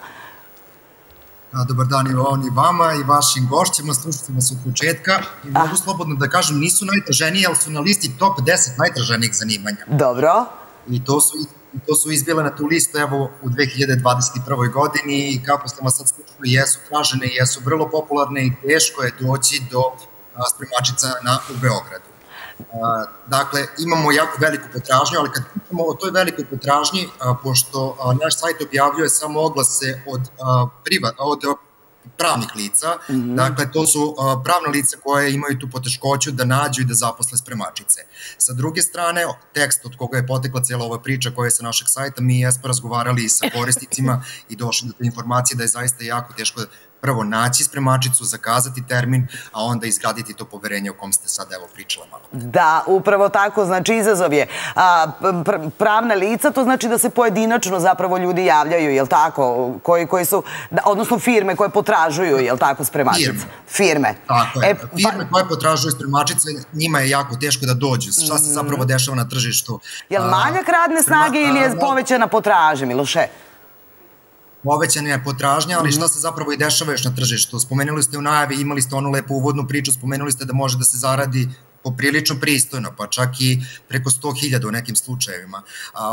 Dobar dan i vama i vašim gošćima. Slušajte vas od početka. I mogu slobodno da kažem, nisu najtraženije, ali su na listi top 10 najtraženijih zanimanja. Dobro. I to su izbile na tu listu, evo, u 2021. godini i kako ste vas sad slušali, jesu tražene, jesu vrlo popularne i teško je doći do spremačica u Beogradu. Dakle, imamo jako veliku potražnju, ali kad pričamo o toj velikoj potražnji, pošto naš sajt objavljuje samo oglase od pravnih lica, dakle, to su pravna lica koje imaju tu poteškoću da nađu i da zaposle spremačice. Sa druge strane, tekst od koga je potekla cijela ova priča koja je sa našeg sajta, mi jesmo razgovarali sa korisnicima i došli do te informacije da je zaista jako teško prvo naći spremačicu, zakazati termin, a onda izgraditi to poverenje o kom ste sad evo pričala malo. Da, upravo tako, znači izazov je pravna lica, to znači da se pojedinačno zapravo ljudi javljaju, je li tako? Koji su, odnosno firme koje potražuju, je li tako, spremačice? Firme. Tako je. Firme koje potražuju spremačice, njima je jako teško da dođu. Šta se zapravo dešava na tržištu? Je li manjak radne snage ili je povećana potražnja, Miloše? Povećana je potražnja, ali šta se zapravo i dešava još na tržištu? Spomenuli ste u najavi, imali ste onu lepu uvodnu priču, spomenuli ste da može da se zaradi poprilično pristojno, pa čak i preko 100.000 u nekim slučajevima.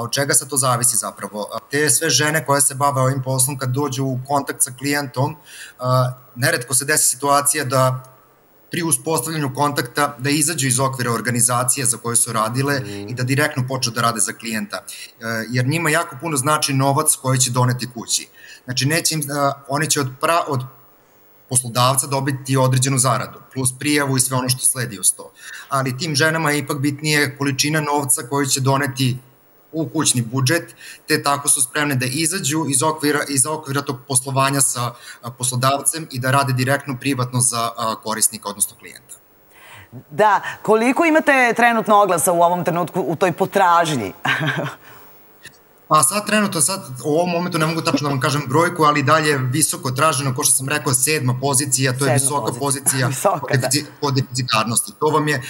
Od čega se to zavisi zapravo? Te sve žene koje se bave ovim poslom, kad dođu u kontakt sa klijentom, neretko se desi situacija da pri uspostavljanju kontakta da izađu iz okvira organizacije za koje su radile i da direktno počnu da rade za klijenta. Jer njima jako puno znači novac koji će doneti kući. Znači, oni će od poslodavca dobiti određenu zaradu, plus prijavu i sve ono što sledi uz to. Ali tim ženama je ipak bitnije količina novca koju će doneti u kućni budžet, te tako su spremne da izađu iz okvira tog poslovanja sa poslodavcem i da rade direktno privatno za korisnika, odnosno klijenta. Da, koliko imate trenutno oglasa u ovom trenutku u toj potražnji? Pa sad trenutno, u ovom momentu ne mogu tačno da vam kažem brojku, ali dalje je visoko traženo, kao što sam rekao, 7. pozicija, to je visoka pozicija po deficitarnosti. To vam je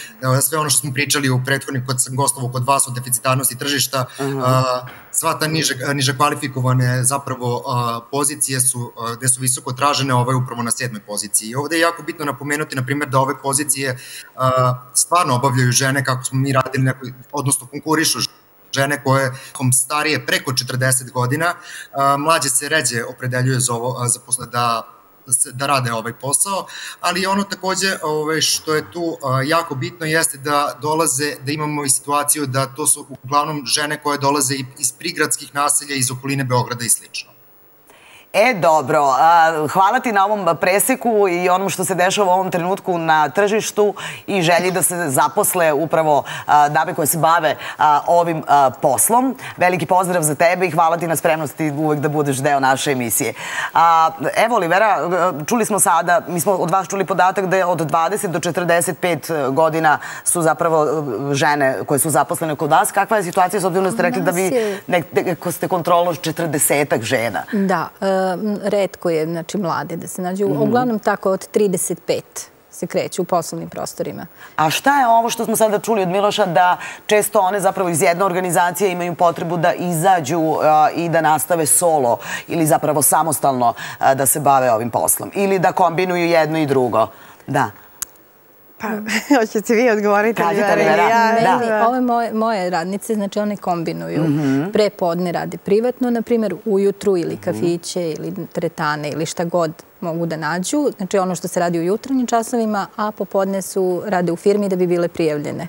sve ono što smo pričali u prethodnih gostova kod vas o deficitarnosti tržišta, sva ta niže kvalifikovane zapravo pozicije gde su visoko tražene, ovo je upravo na 7. poziciji. Ovde je jako bitno napomenuti, na primjer, da ove pozicije stvarno obavljaju žene kako smo mi radili, odnosno konkurišu žene koje starije preko 40 godina, mlađe se ređe opredeljuju da rade ovaj posao, ali ono takođe što je tu jako bitno jeste da imamo i situaciju da to su uglavnom žene koje dolaze iz prigradskih naselja, iz okoline Beograda i slično. Dobro, hvala ti na ovom preseku i onom što se dešava u ovom trenutku na tržištu i želji da se zaposle upravo dame koje se bave ovim poslom. Veliki pozdrav za tebe i hvala ti na spremnosti uvek da budeš deo naše emisije. Evo, Olivera, čuli smo sada, mi smo od vas čuli podatak da je od 20 do 45 godina su zapravo žene koje su zaposlene kod vas. Kakva je situacija, s obzirom da ste rekli da vi nekako ste kontrolor 40-ak žena? Da. Retko je, znači, mlade da se nađu. Uglavnom tako od 35 se kreću u poslovnim prostorima. A šta je ovo što smo sada čuli od Miloša, da često one zapravo iz jedne organizacije imaju potrebu da izađu i da nastave solo ili zapravo samostalno da se bave ovim poslom ili da kombinuju jedno i drugo? Da. Pa, hoćete vi odgovoriti? Ove moje radnice, znači one kombinuju. Pre podne rade privatno, na primjer ujutru ili kafiće ili teretane ili šta god mogu da nađu. Znači ono što se radi u jutarnjim časovima, a popodne su rade u firmi da bi bile prijavljene.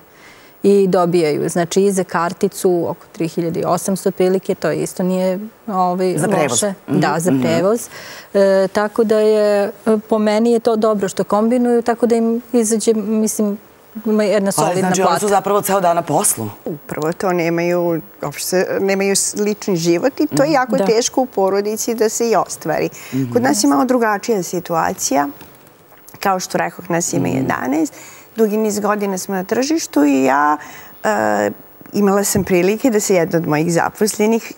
I dobijaju, znači i za karticu oko 3800 prilike, to isto nije loše. Za prevoz. Da, za prevoz. Tako da je, po meni je to dobro što kombinuju, tako da im izađe, mislim, jedna solidna plata. Znači, oni su zapravo ceo dan na poslu. Upravo to, nemaju lični život i to je jako teško u porodici da se i ostvari. Kod nas je malo drugačija situacija, kao što rekoh, nas ima 11. Dugi niz godina smo na tržištu i ja imala sam prilike da se jedna od mojih zaposlenih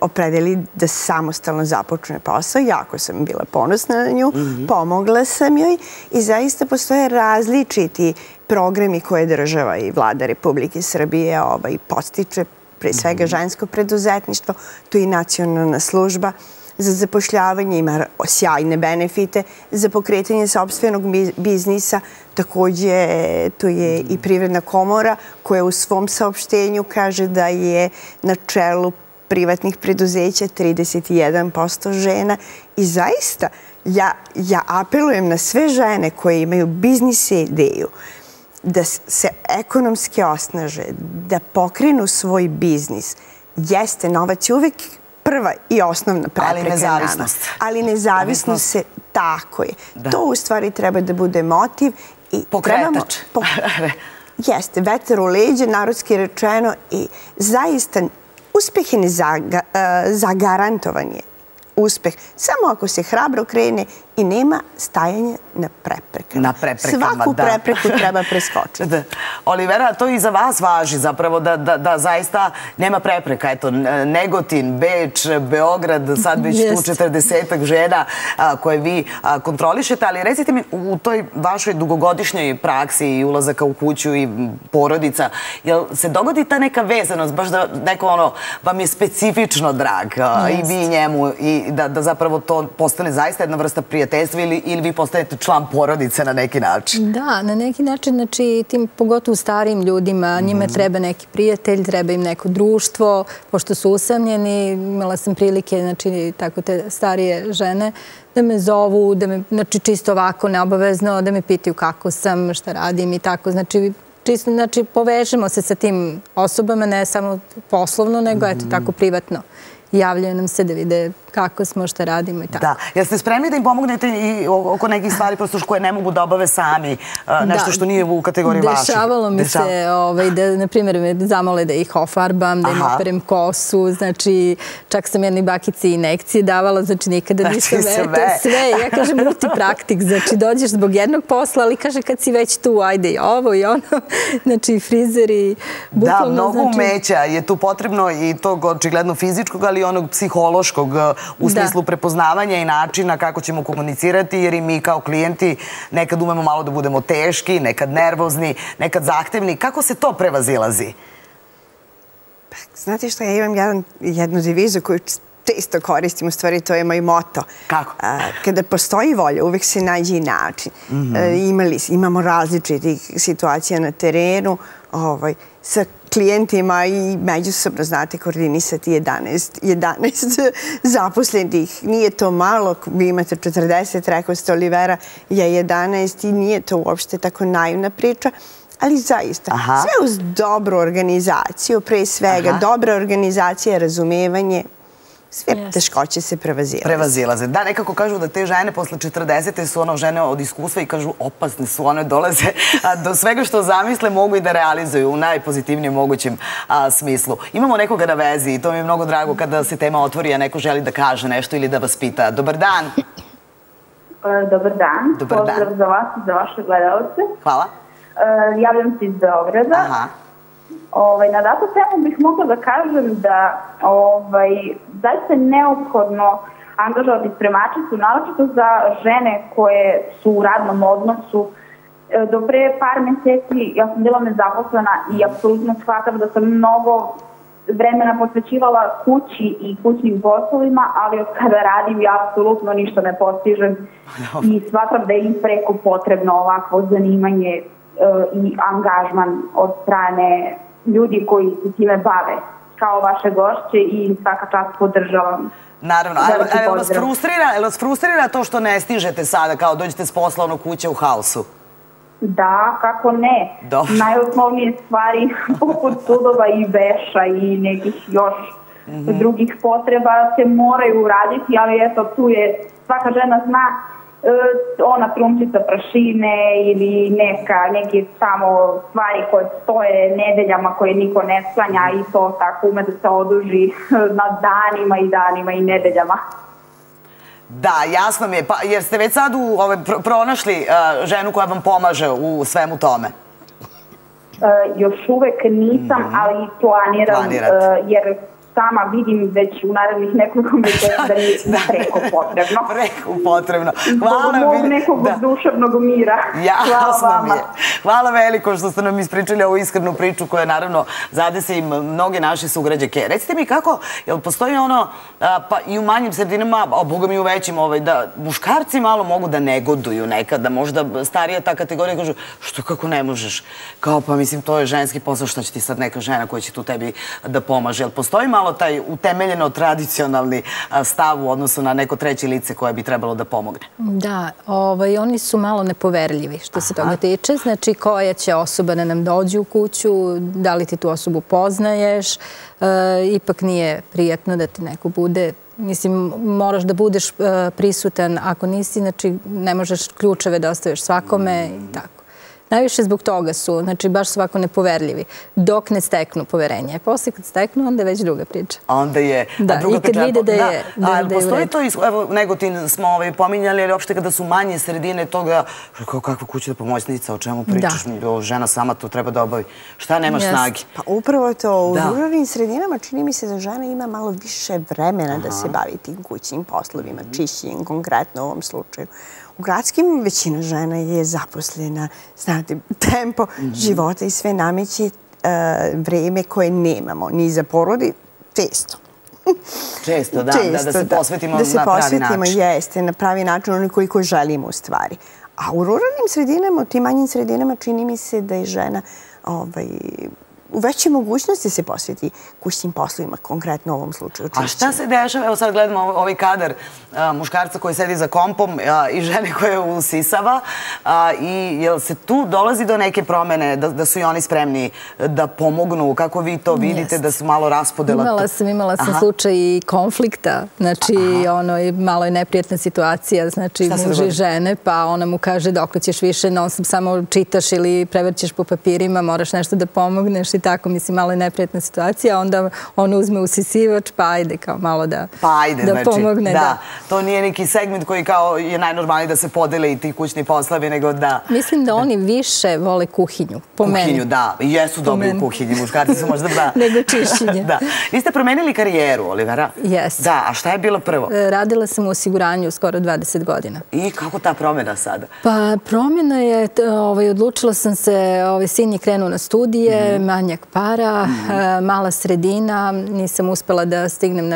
opredeli da samostalno započne posao. Jako sam bila ponosna na nju, pomogla sam joj i zaista postoje različiti programi koje država i Vlada Republike Srbije podstiče, pre svega žensko preduzetništvo, tu i nacionalna služba za zapošljavanje, ima sjajne benefite, za pokretanje sopstvenog biznisa, također to je i Privredna komora koja u svom saopštenju kaže da je na čelu privatnih preduzeća 31% žena i zaista ja apelujem na sve žene koje imaju biznis ideju da se ekonomski osnaže, da pokrenu svoj biznis. Jeste, novac je uvijek prva i osnovna prepreka. Ali nezavisnost. Ali nezavisnost se, tako je. To u stvari treba da bude motiv. Pokretač. Jeste, vetar u leđe, narodski rečeno, i zaista uspeh je zagarantovan je. Uspeh. Samo ako se hrabro krene i nema stajanja na preprekama. Na preprekama, da. Svaku prepreku treba preskočiti. Olivera, to i za vas važi zapravo da zaista nema prepreka. Eto, Negotin, Beč, Beograd, sad već tu 40-ak žena koje vi kontrolišete, ali recite mi, u toj vašoj dugogodišnjoj praksi i ulazaka u kuću i porodica, jel se dogodi ta neka vezanost, baš da neko ono vam je specifično drag i vi njemu, i da zapravo to postane zaista jedna vrsta prijateljstva ili vi postajete član porodice na neki način? Da, na neki način, znači tim pogotovo starijim ljudima, njima treba neki prijatelj, treba im neko društvo, pošto su usamljeni, imala sam prilike, znači tako te starije žene, da me zovu, da me, znači čisto ovako neobavezno, da me pitaju kako sam, šta radim i tako, znači čisto, znači povežemo se sa tim osobama, ne samo poslovno, nego eto tako privatno. Javljaju nam se da vide kako smo, šta radimo i tako. Da. Jeste spremni da im pomognete i oko nekih stvari koje ne mogu da obave sami? Nešto što nije u kategoriji vaših? Dešavalo mi se da, na primjer, me zamole da ih ofarbam, da im operem kosu, znači čak sam jednoj bakici injekcije davala, znači nikada nisam, eto sve. Ja kažem multipraktik, znači dođeš zbog jednog posla, ali kaže kad si već tu, ajde i ovo i ono, znači frizer i bukvalno. Da, mnogo umeća je tu potrebno i tog očigledno fizičkog, ali i onog psihološkog u smislu prepoznavanja i načina kako ćemo komunicirati, jer i mi kao klijenti nekad umemo malo da budemo teški, nekad nervozni, nekad zahtevni. Kako se to prevazilazi? Znate što, ja imam jednu devizu koju često koristim, u stvari to je moj moto. Kako? Kada postoji volja, uvek se nađe i način. Imamo različitih situacija na terenu, sa klijentima i međusobno, znate, koordinisati 11 zaposlenih. Nije to malo, vi imate 40, rekao ste Olivera, ja 11 i nije to uopšte tako naivna priča, ali zaista, sve uz dobru organizaciju, pre svega, dobra organizacija, razumevanje, sve teškoće se prevazilaze. Da, nekako kažu da te žene posle 40. su ono žene od iskustva i kažu opasne su, one dolaze do svega što zamisle, mogu i da realizuju u najpozitivnijem mogućem smislu. Imamo nekoga na vezi i to mi je mnogo drago kada se tema otvori, a neko želi da kaže nešto ili da vas pita. Dobar dan. Dobar dan. Pozdrav za vas i za vaše gledalce. Hvala. Javljam se iz Beograda. Na datu temu bih mogla da kažem da zaista je neophodno angažovati spremačicu, naročito za žene koje su u radnom odnosu. Do pre par meseci ja sam bila nezaposlena i apsolutno shvatam da sam mnogo vremena posvećivala kući i kućnim poslovima, ali od kada radim ja apsolutno ništa ne postižem i smatram da je im preko potrebno ovakvo zanimanje i angažman od strane ljudi koji se time bave, kao vaše gošće, i svaka čast podržavam. Naravno, ali vas frustrira to što ne stižete sada, kao dođete s posla ono kuće u haosu? Da, kako ne. Najosnovnije stvari poput sudova i veša i nekih još drugih potreba se moraju uraditi, ali eto, tu je, svaka žena zna, ona trunčica prašine ili neke samo stvari koje stoje nedeljama koje niko ne slanja, i to tako ume da se oduži na danima i danima i nedeljama. Da, jasno mi je. Jer ste već sad pronašli ženu koja vam pomaže u svemu tome? Još uvek nisam, ali planiram, jer sama vidim već u narednih nekoliko mjeseci da mi je preko potrebno. Preko potrebno. Zbog mog nekog duševnog mira. Jasno mi je. Hvala veliko što ste nam ispričali ovu iskrenu priču koja naravno zadese i mnoge naše sugrađake. Recite mi kako, jel postoji ono, pa i u manjim sredinama, a boga mi u većim, da muškarci malo mogu da negoduju nekad, da možda starija ta kategorija kažu što kako ne možeš? Kao pa mislim to je ženski posao, što će ti sad neka žena koja će tu tebi da pomaže? Jel postoji malo taj utemeljeno tradicionalni stav u odnosu na neko treće lice koje bi trebalo da pomogne? Da, oni su malo nepoverljivi što se toga tiče. Znači, koja će osoba da nam dođe u kuću, da li ti tu osobu poznaješ, ipak nije prijatno da ti neko bude, mislim, moraš da budeš prisutan, ako nisi, znači, ne možeš ključeve da ostaviš svakome i tako. Najviše zbog toga su, znači, baš svako nepoverljivi, dok ne steknu poverenje. Posle kad steknu, onda je već druga priča. Onda je. Da, i kad vide da je... Postoji to, evo, Negotin smo pominjali, ali uopšte kada su manje sredine toga, kao kakva kuća da pomoćnica, o čemu pričaš, žena sama to treba da obavi. Šta, nemaš snagi? Pa upravo je to, u ruralnim sredinama čini mi se da žena ima malo više vremena da se bavi tim kućnim poslovima, čišćenjem konkretno u ovom slučaju. U gradskim većina žena je zaposlena, znate, tempo života i sve nameće vreme koje nemamo, ni za porodi, često. Često, da se posvetimo na pravi način. Da se posvetimo, jeste, na pravi način, ono koliko želimo u stvari. A u ruralnim sredinama, u tim manjim sredinama, čini mi se da je žena u većoj mogućnosti se posveti kućnim poslovima, konkretno u ovom slučaju. A šta se dešava? Evo sad gledamo ovaj kadar muškarca koji sedi za kompom i žene koje usisava. I jel se tu dolazi do neke promene, da su i oni spremni da pomognu? Kako vi to vidite, da su malo raspodela? Imala sam slučaj i konflikta. Znači, malo je neprijatna situacija. Znači, muž i žene, pa ona mu kaže dokle ćeš više, non stop samo čitaš ili prevrćeš po papirima, moraš nešto da pomogneš i tako, mislim, malo je neprijatna situacija, onda on uzme usisivač, pa ajde, kao malo da pomogne. Da, to nije neki segment koji kao je najnormalniji da se podele i ti kućni poslovi, nego da... Mislim da oni više vole kuhinju, po meni. Kuhinju, da, jesu dobri u kuhinji, muškarci su možda da... Nego čišćenje. Da. Vi ste promenili karijeru, Olivera? Jes. Da, a šta je bilo prvo? Radila sam u osiguranju skoro 20 godina. I kako ta promjena sada? Pa promjena je, odlučila sam se, sin je krenuo na studije, manjak para, mala sredina, nisam uspela da stignem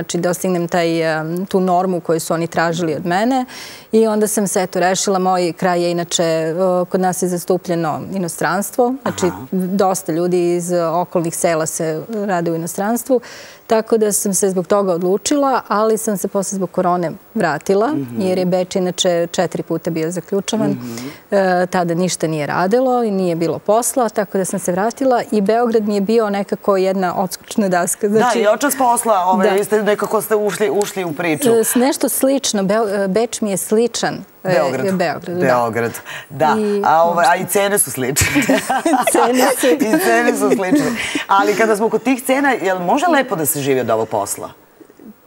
tu normu koju su oni tražili od mene i onda sam se eto rešila. Moj kraj je inače, kod nas je zastupljeno inostranstvo, znači dosta ljudi iz okolnih sela se rade u inostranstvu, tako da sam se zbog toga odlučila, ali sam se posle zbog korone vratila, jer je Beč inače 4 puta bio zaključavan, tada ništa nije radilo i nije bilo posla, tako da sam se vratila i Beograd mi je bio nekako jedna odskočna daska. Da, i očas posla, nekako ste ušli u priču. Nešto slično, Beč mi je sličan Beogradu. Da, a i cene su slične. I cene su slične. Ali kada smo kod tih cena, je li može lepo da se živi od ovog posla?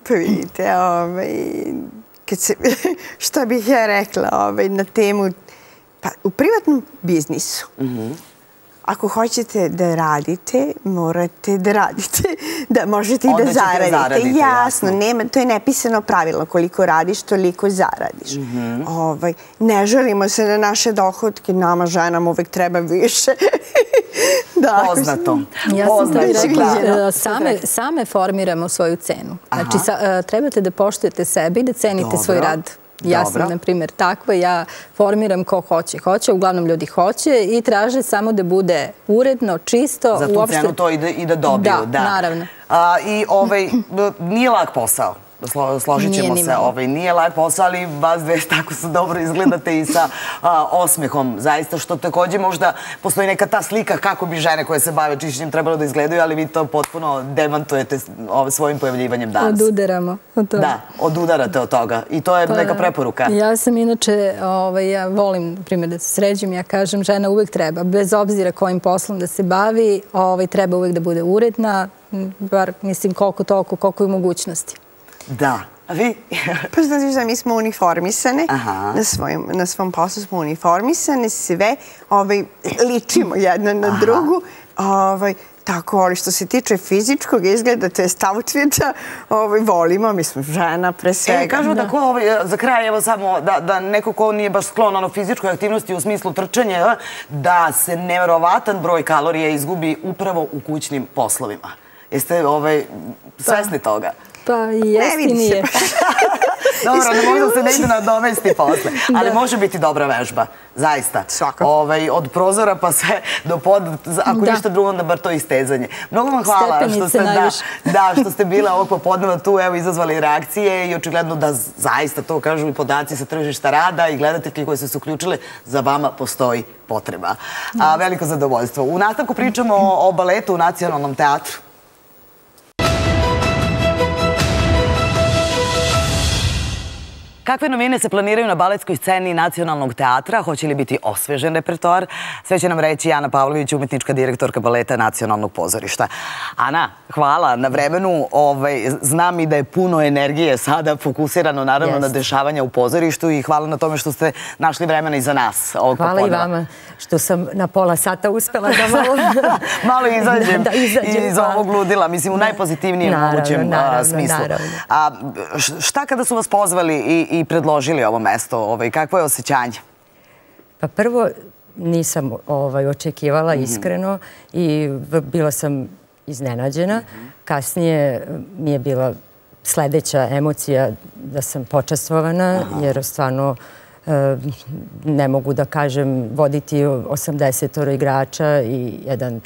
Pa vidite, što bih ja rekla na temu, u privatnom biznisu, ako hoćete da radite, morate da radite, da možete i da zaradite. Jasno, to je nepisano pravilo. Koliko radiš, toliko zaradiš. Ne žalimo se na naše dohotke, nama ženama uvek treba više. Poznato. Ja sam to rekla, same formiramo svoju cenu. Znači, trebate da poštujete sebe i da cenite svoj rad. Ja sam, na primjer, takva. Ja formiram ko hoće. Hoće, uglavnom ljudi hoće i traže samo da bude uredno, čisto. Za tu cenu to i da dobiju. Da, naravno. I nije lak posao. Složit ćemo se, nije lak posao, ali vas dve tako se dobro izgledate i sa osmehom. Zaista, što također možda postoji neka ta slika kako bi žene koje se bave čišćenjem trebalo da izgledaju, ali vi to potpuno demantujete svojim pojavljivanjem danas. Odudaramo od toga. Da, odudarate od toga i to je neka preporuka. Ja sam inače, ja volim, primjer, da se sređim, ja kažem žena uvek treba, bez obzira kojim poslom da se bavi, treba uvek da bude uredna, bar mislim koliko toliko, koliko je mogućnosti. Da. A vi? Pa znači da mi smo uniformisane, na svom poslu smo uniformisane, sve ličimo jedna na drugu. Tako, ali što se tiče fizičkog izgleda, to je stavutvića, volimo, mi smo žena, pre svega. Kažu da ko, za kraj, evo samo, da neko ko nije baš sklon fizičkoj aktivnosti u smislu trčanja, da se nevjerovatan broj kalorija izgubi upravo u kućnim poslovima. Jeste svesni toga? Pa jest i nije. Dobro, ne možda se ne ide nadomesti posle. Ali može biti dobra vežba, zaista. Svakako. Od prozora pa sve do poda, ako ništa drugo, onda bar to istezanje. Mnogo vam hvala što ste bile ovog popodneva tu, evo, izazvali reakcije i očigledno da zaista to kažu i podaci sa tržišta rada i gledatelji koji su se uključili, za vama postoji potreba. Veliko zadovoljstvo. U nastavku pričamo o baletu u Nacionalnom teatru. Kakve novine se planiraju na baletskoj sceni Nacionalnog teatra? Hoće li biti osvežen repertoar? Sve će nam reći Ana Pavlović, umetnička direktorka baleta Nacionalnog pozorišta. Ana, hvala na vremenu. Znam i da je puno energije sada fokusirano naravno na dešavanja u pozorištu i hvala na tome što ste našli vremena i za nas. Hvala i vama što sam na pola sata uspela da malo izađem iz ovog ludila. Mislim, u najpozitivnijem mogućem smislu. Šta kada su vas pozvali i predložili ovo mesto? Kakvo je osjećanje? Pa prvo nisam očekivala iskreno i bila sam iznenađena. Kasnije mi je bila sledeća emocija da sam počastvovana, jer stvarno ne mogu da kažem voditi 80 igrača i jedan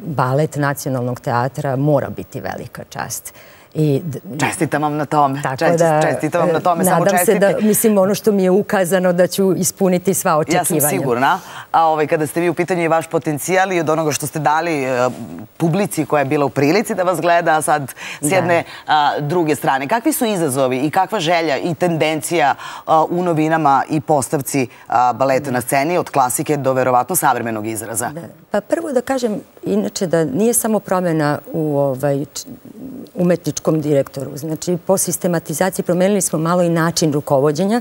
balet Nacionalnog teatra mora biti velika čast. Čestitam vam na tome. Nadam se da, mislim, ono što mi je ukazano da ću ispuniti sva očekivanja. Ja sam sigurna. Kada ste vi u pitanju i vaš potencijal i od onoga što ste dali publici koja je bila u prilici da vas gleda, a sad s jedne druge strane. Kakvi su izazovi i kakva želja i tendencija u novinama i postavci baleta na sceni od klasike do verovatno savremenog izraza? Pa prvo da kažem, inače, da nije samo promjena u umetničku direktoru. Znači, po sistematizaciji promenili smo malo i način rukovođenja,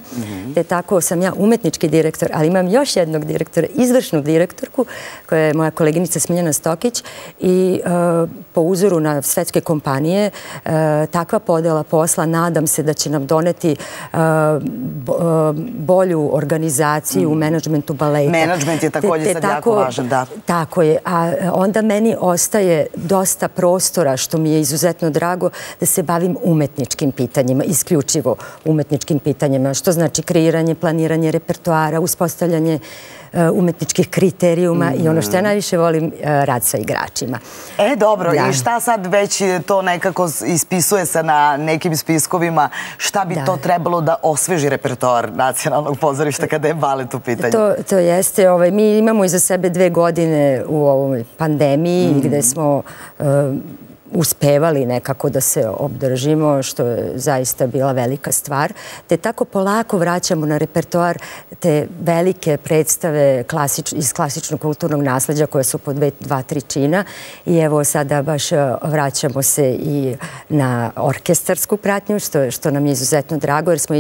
te tako sam ja umetnički direktor, ali imam još jednog direktora, izvršnu direktorku, koja je moja koleginica Smiljana Stokić i po uzoru na svetske kompanije takva podela posla, nadam se da će nam doneti bolju organizaciju u menadžmentu baleta. Menadžment je također sad jako važan, da. Tako je, a onda meni ostaje dosta prostora, što mi je izuzetno drago, da se bavim umetničkim pitanjima, isključivo umetničkim pitanjima, što znači kreiranje, planiranje repertoara, uspostavljanje umetničkih kriterijuma i ono što ja najviše volim, rad sa igračima. E, dobro, i šta sad već to nekako ispisuje se na nekim spiskovima, šta bi to trebalo da osveži repertoar Nacionalnog pozorišta kada je balet u pitanju? To jeste, mi imamo iza sebe 2 godine u ovoj pandemiji gde smo uspevali nekako da se obdržimo, što je zaista bila velika stvar. Te tako polako vraćamo na repertoar te velike predstave iz klasičnog kulturnog nasleđa koje su po dva, tri čina. I evo sada baš vraćamo se i na orkestarsku pratnju, što nam je izuzetno drago, jer smo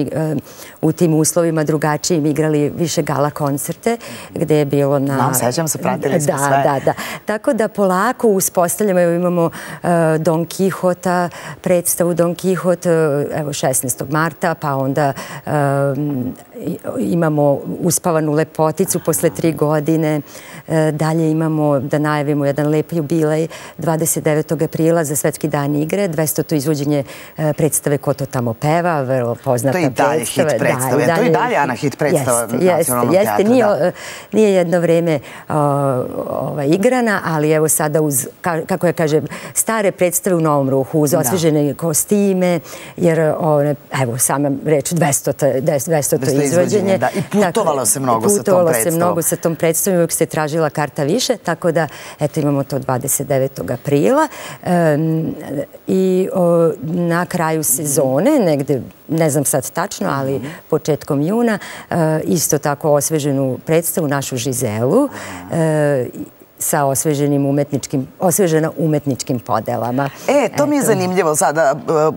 u tim uslovima drugačijim igrali više gala koncerte, gde je bilo na... Nam sećam se, pratili smo sve. Da. Tako da polako uspostavljamo, evo imamo Don Kihota, predstavu Don Kihot, evo 16. marta, pa onda imamo Uspavanu lepoticu posle 3 godine, dalje imamo, da najavimo jedan lep jubilej 29. aprila za Svetski dan igre, 200. izvođenje predstave Ko to tamo peva, vrlo poznata predstava. To je i dalje hit predstave, to je i dalje Ana hit predstava nacionalnog teatra. Nije jedno vreme igrana, ali evo sada uz, kako ja kažem, stare predstave u novom ruhu, uz osvežene kostime, jer evo sama reč 200. izvođenje. I putovalo se mnogo sa tom predstavom. Uvijek se tražila karta više, tako da eto imamo to 29. aprila i na kraju sezone, negde ne znam sad tačno, ali početkom juna, isto tako osveženu predstavu, našu Žizelu, sa osvežena umetničkim podelama. To mi je zanimljivo sada.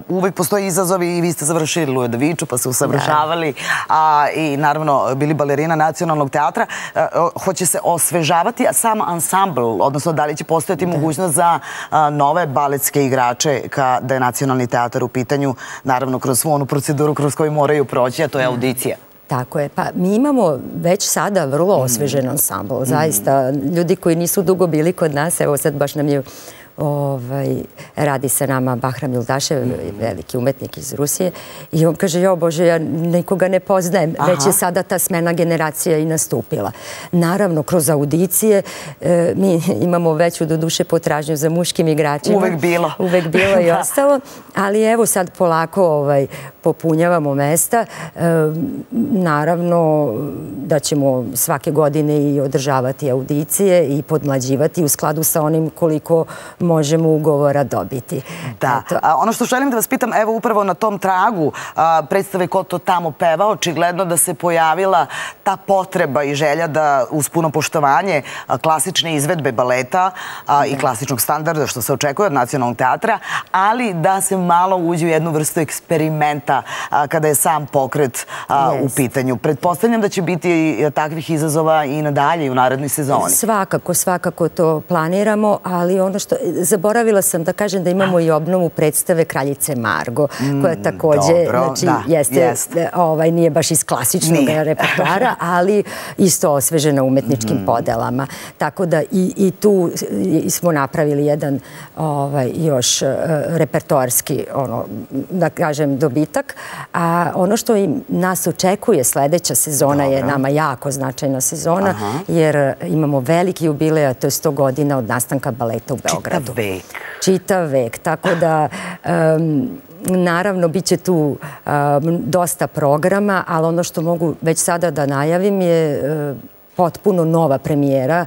Uvijek postoji izazovi i vi ste završili Ludoviću pa se usavršavali i naravno bili balerina nacionalnog teatra. Hoće se osvežavati sam ansambl, odnosno da li će postojati mogućnost za nove baletske igrače kada je nacionalni teatar u pitanju, naravno kroz svu onu proceduru kroz koju moraju proći, a to je audicija. Tako je. Pa mi imamo već sada vrlo osvežen ansambl. Zaista, ljudi koji nisu dugo bili kod nas, evo sad baš nam je radi sa nama Bahram Ildaše, veliki umetnik iz Rusije, i on kaže, jo Bože, ja nikoga ne poznajem, već je sada ta smena generacija i nastupila. Naravno, kroz audicije mi imamo veću doduše potražnju za muškim igračima. Uvek bilo i ostalo, ali evo sad polako popunjavamo mesta. Naravno da ćemo svake godine i održavati audicije i podmlađivati u skladu sa onim koliko možemo ugovora dobiti. Da. Ono što želim da vas pitam, evo upravo na tom tragu predstave Ko to tamo peva, očigledno da se pojavila ta potreba i želja da uz puno poštovanje klasične izvedbe baleta i klasičnog standarda što se očekuje od nacionalnog teatra, ali da se malo uđe u jednu vrstu eksperimenta kada je sam pokret u pitanju. Pretpostavljam da će biti takvih izazova i nadalje u narednoj sezoni. Svakako to planiramo, ali ono što, zaboravila sam da kažem da imamo i obnovu predstave Kraljice Margo, koja također, znači, nije baš iz klasičnog repertoara, ali isto osvežena umetničkim podelama. Tako da i tu smo napravili jedan još repertoarski, da kažem, dobitak. A ono što nas očekuje, sledeća sezona je nama jako značajna sezona, jer imamo veliki jubilej, a to je 100 godina od nastanka baleta u Beogradu. Čitav vek. Tako da, naravno, bit će tu dosta programa, ali ono što mogu već sada da najavim je potpuno nova premijera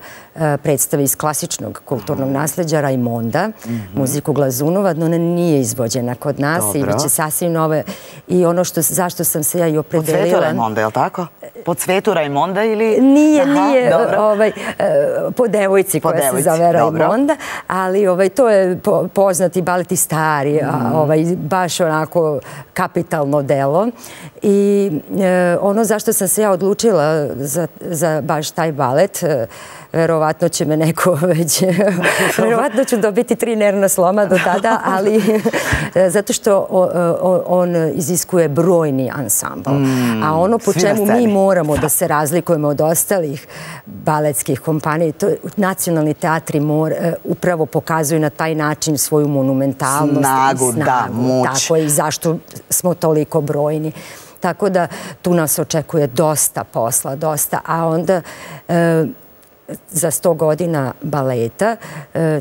predstave iz klasičnog kulturnog nasleđa Rajmonda, muziku Glazunova, no ona nije izvođena kod nas i bit će sasvim nove. I ono zašto sam se ja i opredelila... Po svetu Rajmonda, je li tako? Po svetu Rajmonda ili... Nije, po devojci koja se zove Rajmonda, ali to je poznati balet i stari, baš onako kapitalno delo. I ono zašto sam se ja odlučila za baš taj balet, verovatno će me neko već... Verovatno ću dobiti 3 nervna sloma do tada, ali zato što on iziskuje brojni ansambl. A ono po čemu mi moramo da se razlikujemo od ostalih baletskih kompanija, nacionalni teatri upravo pokazuju na taj način svoju monumentalnost i snagu. Tako je i zašto smo toliko brojni. Tako da tu nas očekuje dosta posla, a onda za 100 godina baleta,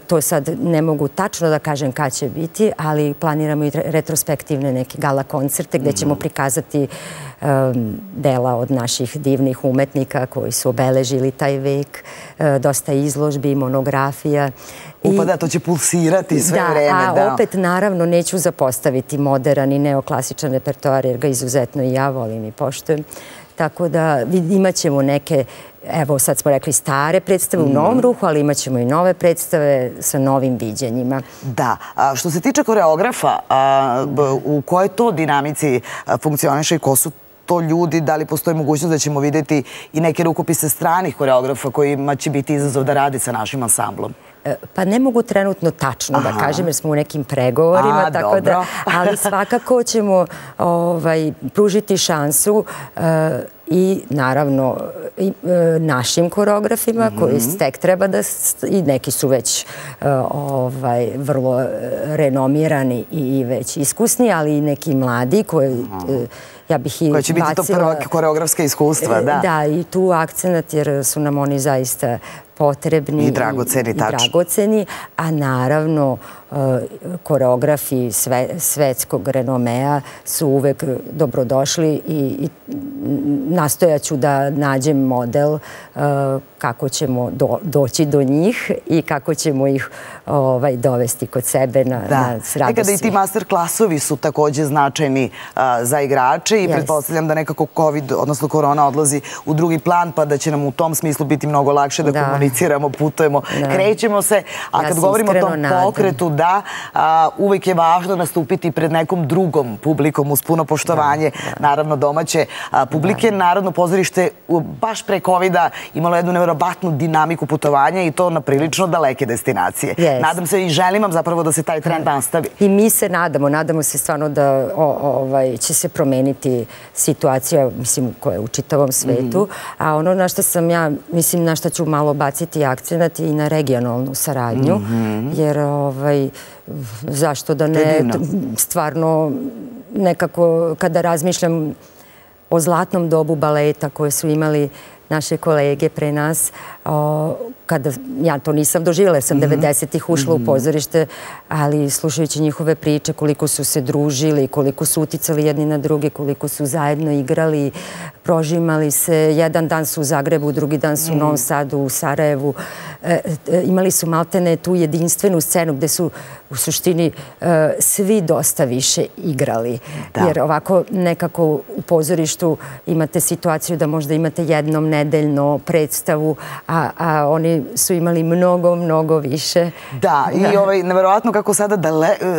to sad ne mogu tačno da kažem kada će biti, ali planiramo i retrospektivne neke gala koncerte gde ćemo prikazati dela od naših divnih umetnika koji su obeležili taj vek, dosta izložbi, monografija Pa da, to će pulsirati sve vreme. Da, a opet naravno neću zapostaviti modern i neoklasičan repertoar jer ga izuzetno i ja volim i poštujem. Tako da imat ćemo neke, evo sad smo rekli stare predstave u novom ruhu, ali imat ćemo i nove predstave sa novim viđenjima. Da, što se tiče koreografa, u kojoj to dinamici funkcioniše i ko su to ljudi, da li postoji mogućnost da ćemo vidjeti i neke rukopise stranih koreografa kojima će biti izazov da radi sa našim ansamblom? Pa ne mogu trenutno tačno da kažem jer smo u nekim pregovorima, tako da, ali svakako ćemo pružiti šansu i naravno našim koreografima koji tek treba da, i neki su već vrlo renomirani i već iskusni, ali i neki mladi koji koja će biti to prva koreografska iskustva. Da, i tu akcenat jer su nam oni zaista potrebni i dragoceni, a naravno koreografi svetskog renomea su uvek dobrodošli i nastojaću da nađem model kako ćemo doći do njih i kako ćemo ih dovesti kod sebe na radosti. Nekada i ti master klasovi su također značajni za igrače i pretpostavljam da nekako COVID, odnosno korona, odlazi u drugi plan pa da će nam u tom smislu biti mnogo lakše da komuniciramo, putujemo, krećemo se. A kad govorimo o tom pokretu, da, uvek je važno nastupiti pred nekom drugom publikom uz puno poštovanje, naravno domaće publike. Narodno pozorište baš pre COVID-a imalo jednu nevjerovatnu dinamiku putovanja i to na prilično daleke destinacije. Nadam se i želim vam zapravo da se taj trend nastavi. I mi se nadamo se stvarno da će se promeniti situacija, mislim, koja je u čitavom svetu, a ono na što sam ja, mislim, na što ću malo baciti akcenat i na regionalnu saradnju, jer zašto da ne, stvarno nekako kada razmišljam o zlatnom dobu baleta koje su imali naše kolege pre nas, kada ja to nisam doživjela, jer sam 90-ih ušla u pozorište, ali slušajući njihove priče, koliko su se družili, koliko su uticali jedni na druge, koliko su zajedno igrali, prožimali se, jedan dan su u Zagrebu, drugi dan su u Novom Sadu, u Sarajevu. Imali su maltene tu jedinstvenu scenu gde su u suštini svi dosta više igrali. Jer ovako nekako u pozorištu imate situaciju da možda imate jednom nedeljno predstavu, a oni su imali mnogo više. Da, i nevjerojatno kako sada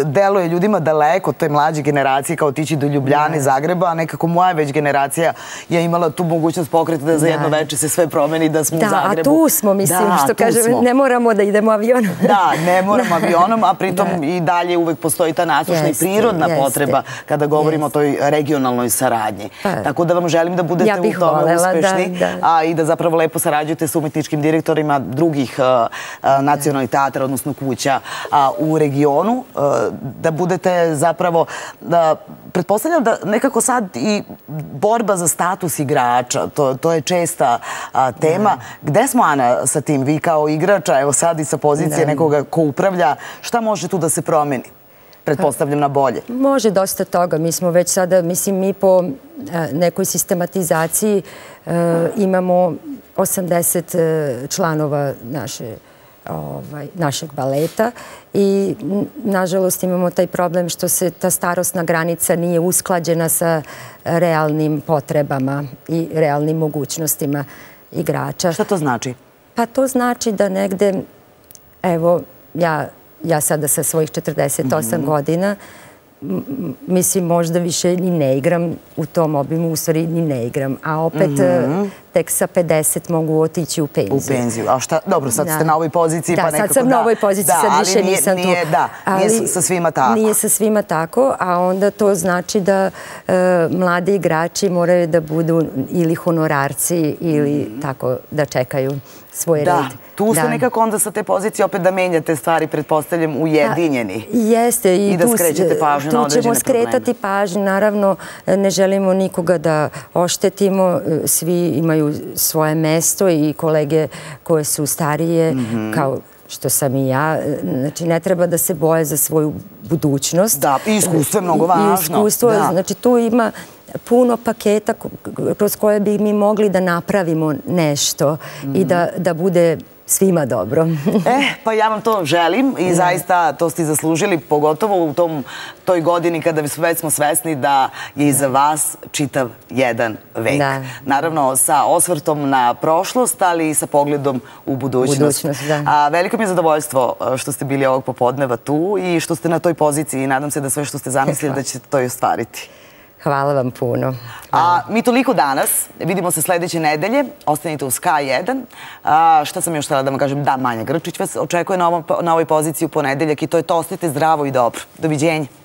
deluje ljudima daleko, to je mlađe generacije, kao tići do Ljubljane, Zagreba, a nekako moja već generacija je imala tu mogućnost pokreta da za jedno veče se sve promeni, da smo u Zagrebu. Da, a tu smo, mislim, što kažem, ne moramo da idemo avionom. Da, ne moramo avionom, a pritom i dalje uvek postoji ta nasušna i prirodna potreba kada govorimo o toj regionalnoj saradnji. Tako da vam želim da budete u tome uspešni i da zapravo lepo sarađujete s umetničkim direktorima drugih nacionalnih teatra, odnosno kuća u regionu, da budete zapravo, pretpostavljam da nekako sad i borba za status igrača, to je česta tema. Gde smo, Ana, sa tim? Vi kao igrača, evo sad i sa pozicije nekoga ko upravlja, šta može tu da se promeni? Pretpostavljam na bolje. Može dosta toga. Mi smo već sada, mislim, mi po nekoj sistematizaciji imamo 80 članova našeg baleta i nažalost imamo taj problem što se ta starostna granica nije usklađena sa realnim potrebama i realnim mogućnostima igrača. Šta to znači? Pa to znači da negde, evo, ja sada sa svojih 48 godina, mislim, možda više ni ne igram u tom obimu, u stvari ni ne igram, a opet tek sa 50 mogu otići u penziju. U penziju, a šta, dobro, sad ste na ovoj poziciji, pa nekako da. Da, sad sam na ovoj poziciji, sad više nisam tu. Da, nije sa svima tako. Nije sa svima tako, a onda to znači da mladi igrači moraju da budu ili honorarci ili tako da čekaju svoj red. Da, tu ste nekako onda sa te pozicije opet da menjate stvari, pretpostavljam, ujedinjeni. Jeste. I da skrećete pažnju na određene probleme. Tu ćemo skretati pažnju, naravno ne želimo nikoga da oštetimo, svi imaju svoje mesto i kolege koje su starije, kao što sam i ja, znači ne treba da se boje za svoju budućnost. Da, i iskustvo je mnogo važno. I iskustvo, znači tu ima puno paketa kroz koje bi mi mogli da napravimo nešto i da bude svima dobro. Pa ja vam to želim i zaista to ste zaslužili, pogotovo u toj godini kada već smo svesni da je iza vas čitav jedan vek. Naravno sa osvrtom na prošlost, ali i sa pogledom u budućnost. Veliko mi je zadovoljstvo što ste bili ovog popodneva tu i što ste na toj poziciji i nadam se da sve što ste zamislili da ćete to i ostvariti. Hvala vam puno. Mi toliko danas. Vidimo se sljedeće nedelje. Ostanite uz K1. Šta sam još htjela da vam kažem? Da, Manja Grčić vas očekuje na ovoj poziciji u ponedeljak i to je to. Ostanite zdravo i dobro. Doviđenje.